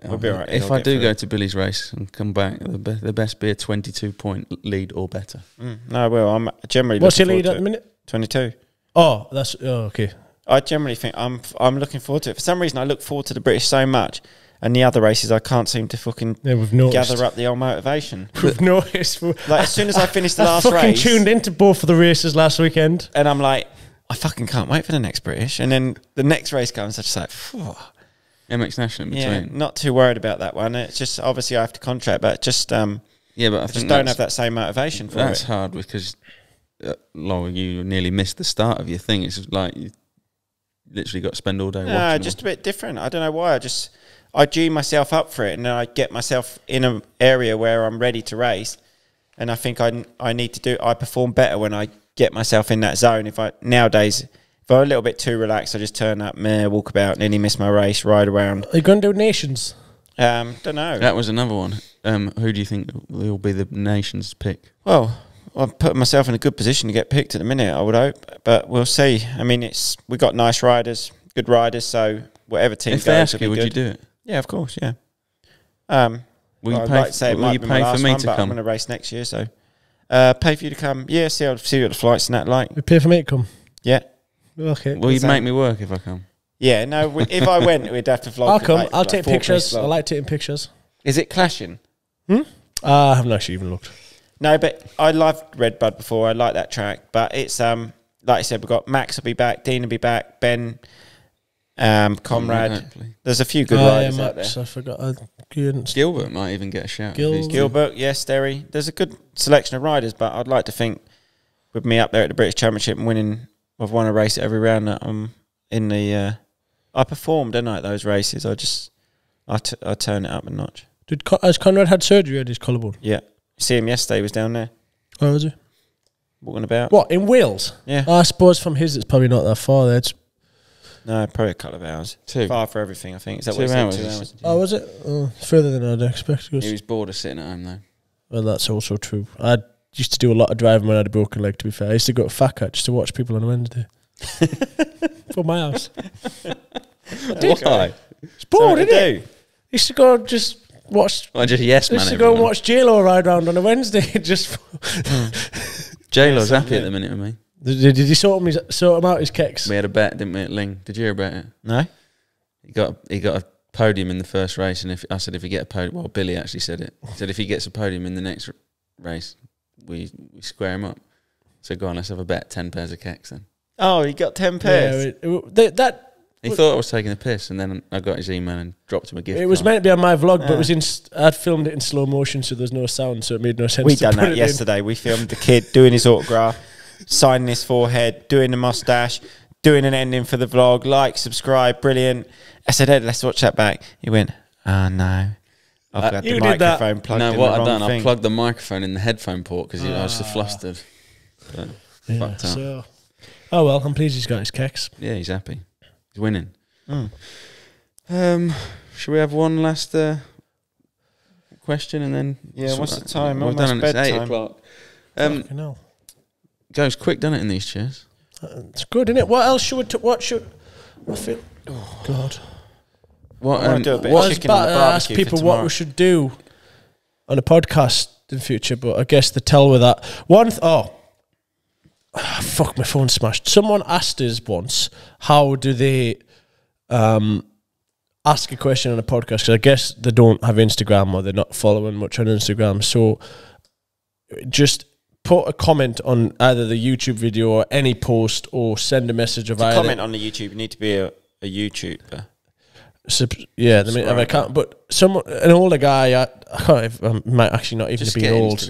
We'll be all right. If I do go to Billy's race and come back, the best be a 22-point lead or better. No, I will. I'm generally. What's your lead at the minute? 22. Oh, that's okay. I generally think I'm looking forward to it. For some reason, I look forward to the British so much. And the other races, I can't seem to fucking gather up the old motivation. We've noticed. Like, as soon as I finished the last race... I fucking tuned into both of the races last weekend. And I'm like, I fucking can't wait for the next British. And then the next race comes, I'm just like, phew. MX National in between. Yeah, not too worried about that one. It's just, obviously, I have to contract, but just... yeah, but I just don't have that same motivation for it. That's hard because, Laura, you nearly missed the start of your thing. It's like you literally got to spend all day watching. No, just a bit different. I don't know why. I G myself up for it, and then I get myself in an area where I'm ready to race, And I think I need to do, I perform better when I get myself in that zone. If I, nowadays, if I'm a little bit too relaxed, I just turn up, meh, walk about, nearly miss my race, ride around. Are you going to do nations? Don't know. That was another one. Who do you think will be the nation's pick? Well, I'm putting myself in a good position to get picked at the minute, I would hope. But we'll see. I mean, it's, we've got nice riders, good riders, so whatever team goes, if they ask you, would you do it? Yeah, of course, yeah. Well, I'd like to say it might be my last one, but I'm going to race next year, so... pay for you to come. Yeah, see what the flights and that like. You pay for me to come? Yeah. Okay. Well, you'd make me work if I come. Yeah, no, if I went, we'd have to vlog. I'll come. I'll take pictures. I like taking pictures. Is it clashing? Hmm? I haven't actually even looked. No, but I loved Redbud before. I like that track. But it's, like I said, we've got Max will be back, Dean will be back, Ben, Comrade. There's a few good riders out there. I forgot. Gilbert might even get a shout. Gilbert, yes, Derry. There's a good selection of riders, but I'd like to think with me up there at the British Championship and winning, I've won a race every round that I'm in the... I performed, didn't I, at those races. I turn it up a notch. Has Conrad had surgery at his collarbone? Yeah. See him yesterday, he was down there. Oh, was he? Walking about. What, in Wales? Yeah. I suppose from his, it's probably not that far there. It's no, probably a couple of hours. Too far for everything, I think. Is that what he said? 2 hours. Oh, was it? Oh, further than I'd expect. He was bored of sitting at home, though. Well, that's also true. I used to do a lot of driving when I had a broken leg, to be fair. I used to go to FACA just to watch people on a Wednesday. From my house. Why? It's bored, isn't it? I used to go just watch... Well, just yes, man. I used to go and watch J-Lo ride around on a Wednesday. Just... J-Lo's happy at the minute with me. Did he sort him out his kicks? We had a bet, didn't we, at Ling? Did you hear about it? No. He got a podium in the first race, and I said if he get a podium, well, Billy actually said it. He said if he gets a podium in the next race, we square him up. So go on, let's have a bet, 10 pairs of kicks then. Oh, he got 10 pairs. Yeah, he thought I was taking a piss, and then I got his email and dropped him a gift. It was meant to be on my vlog, but it was in. I'd filmed it in slow motion, so there's no sound, so it made no sense. We done that yesterday. We filmed the kid doing his autograph. Signing his forehead, doing the moustache, doing an ending for the vlog, like, subscribe, brilliant. I said, Ed, let's watch that back. He went, oh, no. I've got the microphone plugged in the wrong thing. No, what I've done, I plugged the microphone in the headphone port because I was so flustered. But yeah, fucked up. So, oh, well, I'm pleased he's got his kicks. Yeah, he's happy. He's winning. Mm. Should we have one last question and then... Yeah, what's the time? Almost bedtime. It's 8 o'clock. Fucking hell. Goes quick, doesn't it, in these chairs? It's good, isn't it? What else should we... I feel... Oh, God. I asked people what we should do on a podcast in future, but I guess they tell with that. Fuck, my phone smashed. Someone asked us once, how do they ask a question on a podcast? Because I guess they don't have Instagram or they're not following much on Instagram. So just... put a comment on either the YouTube video or any post, or send a message of either. Comment on the YouTube. You need to be a YouTuber. Yeah, I mean, I can't. But an older guy, I can't. I might actually not even just be old.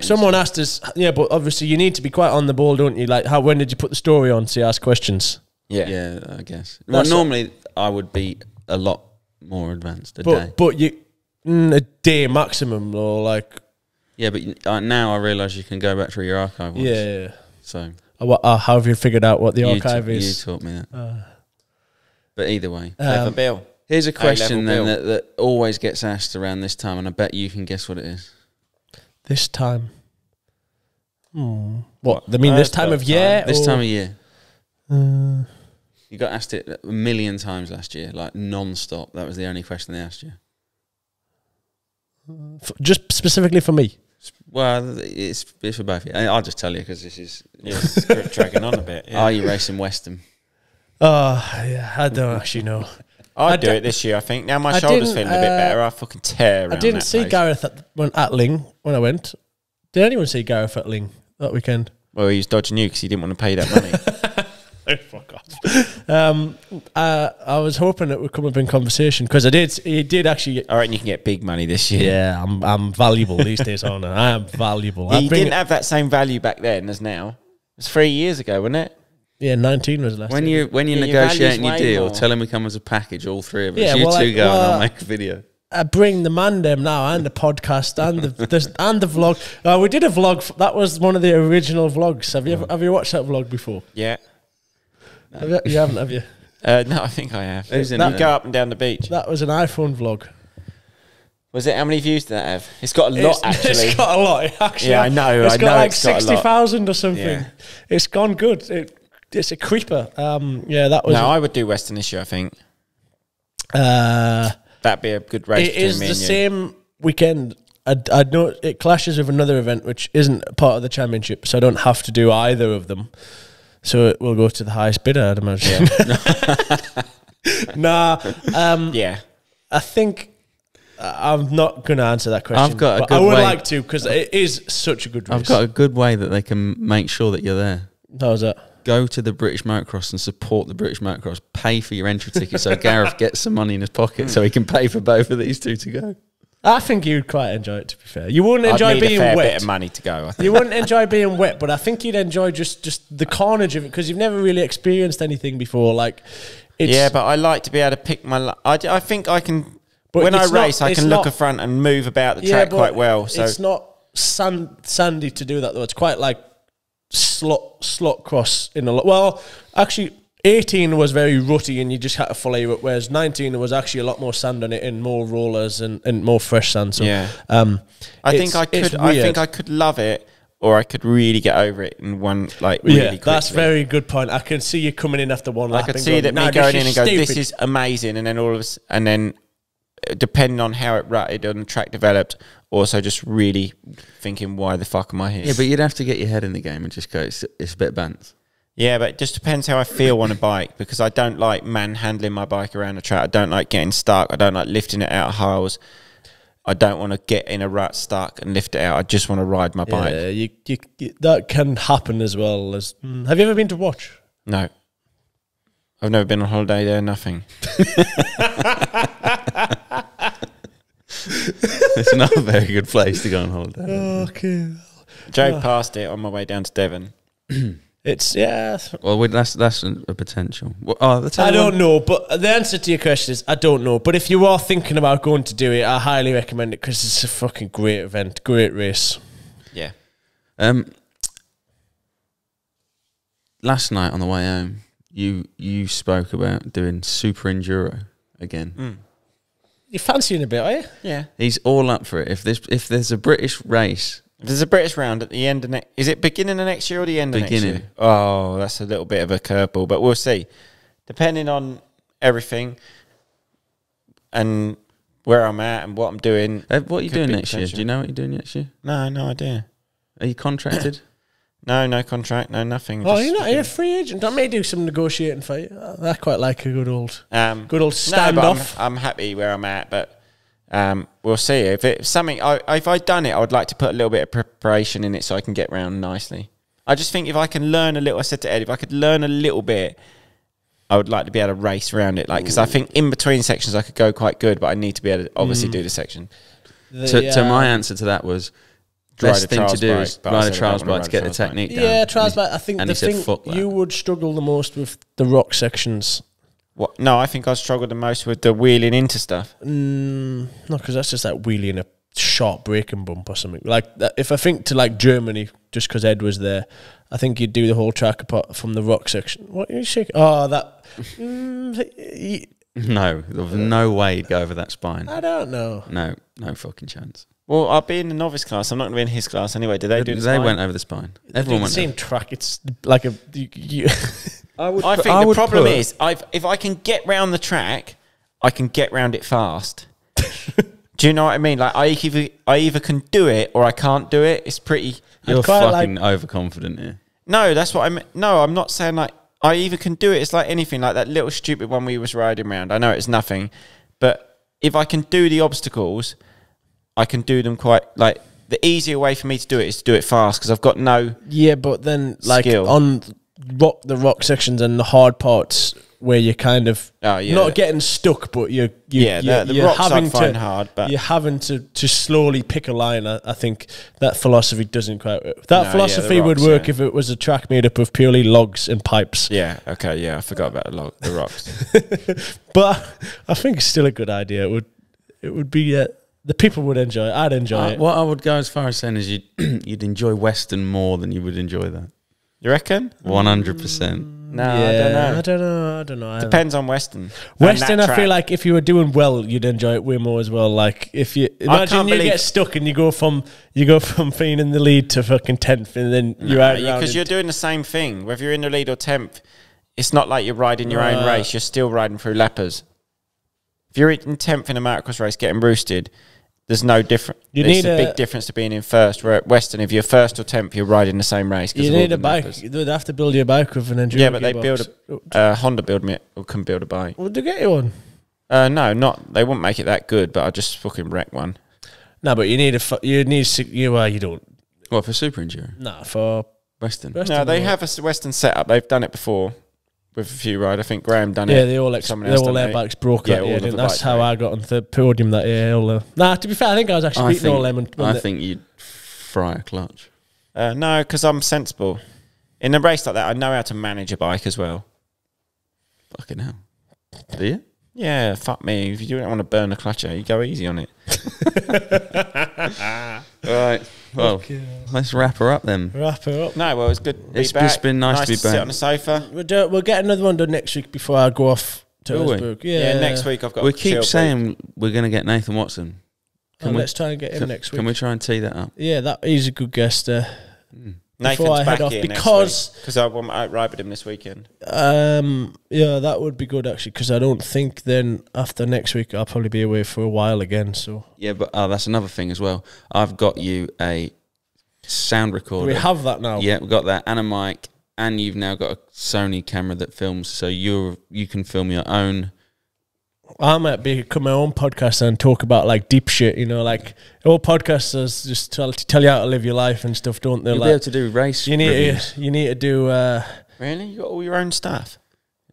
Someone asked us, yeah, but obviously you need to be quite on the ball, don't you? Like, when did you put the story on to ask questions? Yeah, yeah, I guess. Well, normally I would be a lot more advanced a day. But you, a day maximum, or like. Yeah, but now I realise you can go back through your archive. Once. Yeah. So, how have you figured out what the archive is? You taught me that. But either way, Bill. Here's a question then that always gets asked around this time, and I bet you can guess what it is. This time. Hmm. What? I mean, this time of year. This time of year. You got asked it a million times last year, like non-stop. That was the only question they asked you. Just specifically for me. Well, it's for both of you. I'll just tell you because this is dragging on a bit. Yeah. Are you racing Westham? Yeah, I don't actually know. I'd do it this year, I think. Now my shoulder's feeling a bit better. I fucking tear. I didn't see Gareth at Ling when I went. Did anyone see Gareth at Ling that weekend? Well, he was dodging you because he didn't want to pay that money. Oh, fuck off. I was hoping it would come up in conversation because he did actually. I reckon you can get big money this year. Yeah, I'm valuable these days, aren't I? I am valuable. He didn't have that same value back then as now. It was 3 years ago, wasn't it? Yeah, 19 was last. When you're negotiating your deal, tell him we come as a package, all three of us. You two go and I'll make a video. I bring the man down now, and the podcast, and the vlog. We did a vlog. That was one of the original vlogs. Have you watched that vlog before? Yeah. No. You haven't, have you? No, I think I have. It was you go up and down the beach. That was an iPhone vlog. Was it? How many views did that have? It's got a lot, actually. It's got a lot, actually. Yeah, I know. It's got like 60,000 or something. Yeah. It's gone good. It's a creeper. Yeah, that was. No, I would do Western Issue, I think. That'd be a good race. It is the same weekend. I know it clashes with another event which isn't part of the championship, so I don't have to do either of them. So it will go to the highest bidder, I'd imagine. Yeah. Nah. Yeah. I think I'm not going to answer that question. I've got a good way. I would like to, because it is such a good race. I've got a good way that they can make sure that you're there. How is that? Go to the British Motocross and support the British Motocross. Pay for your entry ticket so Gareth gets some money in his pocket so he can pay for both of these two to go. I think you'd quite enjoy it, to be fair. You wouldn't enjoy being wet. I'd need a fair bit of money to go, I think. You wouldn't enjoy being wet, but I think you'd enjoy just the carnage of it, because you've never really experienced anything before. Like, it's, yeah, but I like to be able to pick my... I think I can... But when I race, I can look in front and move about the track quite well. So. It's not sandy to do that, though. It's quite like... slot cross in a lot. Well, actually 18 was very rutty and you just had to follow you up, whereas 19 was actually a lot more sand on it and more rollers and more fresh sand. So yeah, I think I could love it, or I could really get over it in one, like, really quickly. That's a very good point. I can see you coming in after one lap. I could see that me going in and go, this is amazing, and then all of us, and then depending on how it rutted and the track developed, also just really thinking, why the fuck am I here? Yeah, but you'd have to get your head in the game and just go, it's a bit bent. Yeah, but it just depends how I feel on a bike, because I don't like manhandling my bike around the track. I don't like getting stuck. I don't like lifting it out of holes. I don't want to get in a rut, stuck, and lift it out. I just want to ride my bike. Yeah, that can happen as well. Have you ever been to Watch? No. I've never been on holiday there, nothing. It's not a very good place to go on holiday. Okay. Drove past it on my way down to Devon. Yeah. Well, that's a potential. I don't know, but the answer to your question is I don't know. But if you are thinking about going to do it, I highly recommend it, because it's a fucking great event, great race. Yeah. Last night on the way home, you spoke about doing super enduro again. Mm. You're fancying a bit, are you? Yeah. He's all up for it. If there's a British race... If there's a British round at the end of next... Is it beginning of next year or the end of next year? Beginning. Oh, that's a little bit of a curveball, but we'll see. Depending on everything and where I'm at and what I'm doing... what are you doing next year? Do you know what you're doing next year? No, no idea. Are you contracted? No, no contract, no nothing. Oh, you're not a free agent. I may do some negotiating for you. I quite like a good old standoff. No, I'm happy where I'm at, but we'll see if it's something. If I'd done it, I would like to put a little bit of preparation in it so I can get round nicely. I just think if I can learn a little, I said to Ed, if I could learn a little bit, I would like to be able to race around it, like, because I think in between sections I could go quite good, but I need to be able to obviously do the section. So my answer to that was, best thing to do is ride a trials bike to get the technique down. Yeah, trials bike. I think the thing you would struggle the most with the rock sections. What? No, I think I struggled the most with the wheeling into stuff. No, because that's just like wheeling a sharp braking bump or something. Like that, if I think to like Germany, just because Ed was there, I think you'd do the whole track apart from the rock section. What are you shaking? Oh, that. No, there was no way you'd go over that spine. I don't know. No, no fucking chance. Well, I'll be in the novice class. I'm not going to be in his class anyway. Did they do the spine? They went over the spine. Everyone went over the same track. It's like a... I think the problem is, if I can get round the track, I can get round it fast. Do you know what I mean? Like, I either can do it or I can't do it. It's pretty... You're fucking overconfident here. No, that's what I mean. No, I'm not saying, like, I either can do it. It's like anything, like that little stupid one we was riding around. I know it's nothing, but if I can do the obstacles... I can do them quite, like, the easier way for me to do it is to do it fast, because I've got no but then, like, skill. On the rock sections and the hard parts where you're kind of not getting stuck, but you're having to hard, but you're having to slowly pick a line. I think that philosophy doesn't quite work. That philosophy would work if it was a track made up of purely logs and pipes. Yeah, okay, yeah, I forgot about the rocks. But I think it's still a good idea. It would. it would be the people would enjoy it. I'd enjoy it. What I would go as far as saying is you'd enjoy Western more than you would enjoy that. You reckon? 100%. No, yeah. I don't know. Depends on Western. I feel like if you were doing well, you'd enjoy it way more as well. Like if you imagine you get stuck and you go from being in the lead to fucking 10th, and then you're out because you're doing the same thing. Whether you're in the lead or 10th, it's not like you're riding your own race. You're still riding through lappers. If you're in 10th in a motocross race getting roosted, there's no difference. There's a big difference to being in first. Where at Western, if you're first or 10th, you're riding the same race. You need a bike. They'd have to build you a bike with an enduro. Yeah, but they build a Honda can build a bike. Would they get you one? No, not. They wouldn't make it that good. But I just fucking wreck one. No, but you need a. You don't. What for super enduro? No, for Western. No, they have a Western setup. They've done it before. With a few ride, I think Graham done it. Yeah, their bikes broke. Yeah, that's how I got on the podium that year. Nah, to be fair, I think I was actually beating all them. I think you'd fry a clutch. No, because I'm sensible. In a race like that, I know how to manage a bike as well. Fucking hell. Do you? Yeah, fuck me. If you don't want to burn a clutch out, you go easy on it. Right. Well, let's wrap her up then. Wrap her up. No, well, it's good. It's been nice to be back. Sit on the sofa. We'll get another one done next week before I go off to Hillsborough. Yeah, next week I've got. We keep saying we're going to get Nathan Watson. Let's try and get him next week. Can we try and tee that up? Yeah, he's a good guest. Nathan's back here because I want to ride with him this weekend. Yeah, that would be good actually because I don't think then after next week I'll probably be away for a while again. So yeah, but that's another thing as well. I've got you a sound recorder. We have that now. Yeah, we've got that and a mic, and you've now got a Sony camera that films, so you can film your own. I might become my own podcaster and talk about like deep shit, you know, like all podcasters just tell you how to live your life and stuff, don't they? You'll be able to do race reviews. You need to do. Really, you got all your own stuff.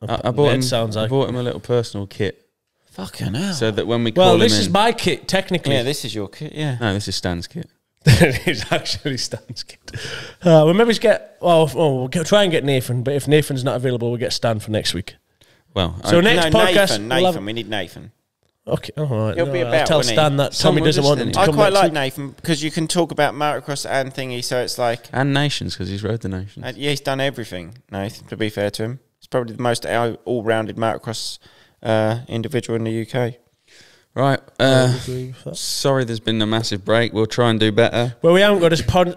I bought him a little personal kit. Fucking hell! So that when we call him in, well, this is my kit technically. Yeah, this is your kit. Yeah, no, this is Stan's kit. It's actually Stan's kit. We'll maybe get. We'll try and get Nathan, but if Nathan's not available, we'll get Stan for next week. Well, so next podcast, Nathan, we need Nathan. Okay, all right. He'll be about. Tell Stan that Tommy doesn't want him to come. I quite like Nathan because you can talk about motocross and thingy, so it's like and nations because he's rode the nations. Yeah, he's done everything. Nathan, to be fair to him, he's probably the most all-rounded motocross individual in the UK. Right. Sorry, there's been a massive break. We'll try and do better. Well, we haven't got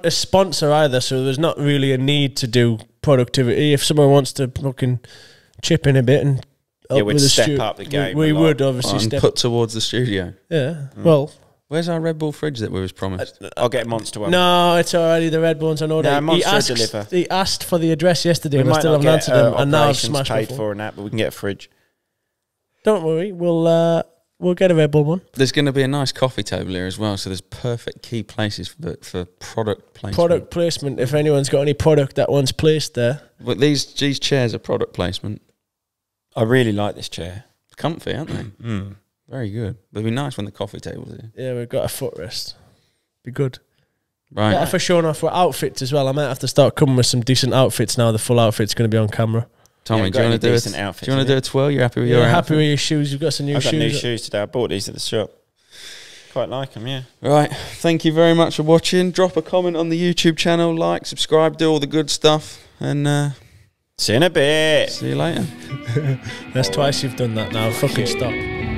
a sponsor either, so there's not really a need to do productivity. If someone wants to fucking chip in a bit and help with the step up the game. We would obviously step put towards the studio. Yeah. Well, where's our Red Bull fridge that we was promised? I'll get Monster one. No, it's already the Red Bull's. I know that. He asked for the address yesterday, and I still haven't answered them. And now I've smashed paid for an app, but we can get a fridge. Don't worry, we'll get a Red Bull one. There's going to be a nice coffee table here as well, so there's perfect key places for product placement. Product placement. If anyone's got any product that one's placed there, but these chairs are product placement. I really like this chair. Comfy, aren't they? Very good. They'd be nice when the coffee table's here. Yeah, we've got a footrest. Be good. Right. Better for showing off our outfits as well. I might have to start coming with some decent outfits now. The full outfit's going to be on camera. Tommy, do you want to do decent outfits? Do you want to do a twirl? You're happy with your outfit? Happy with your shoes. You've got some new shoes. I've got new shoes today. I bought these at the shop. Quite like them, yeah. Right. Thank you very much for watching. Drop a comment on the YouTube channel. Like, subscribe, do all the good stuff. And... see you in a bit. See you later. That's twice you've done that now. Fucking stop.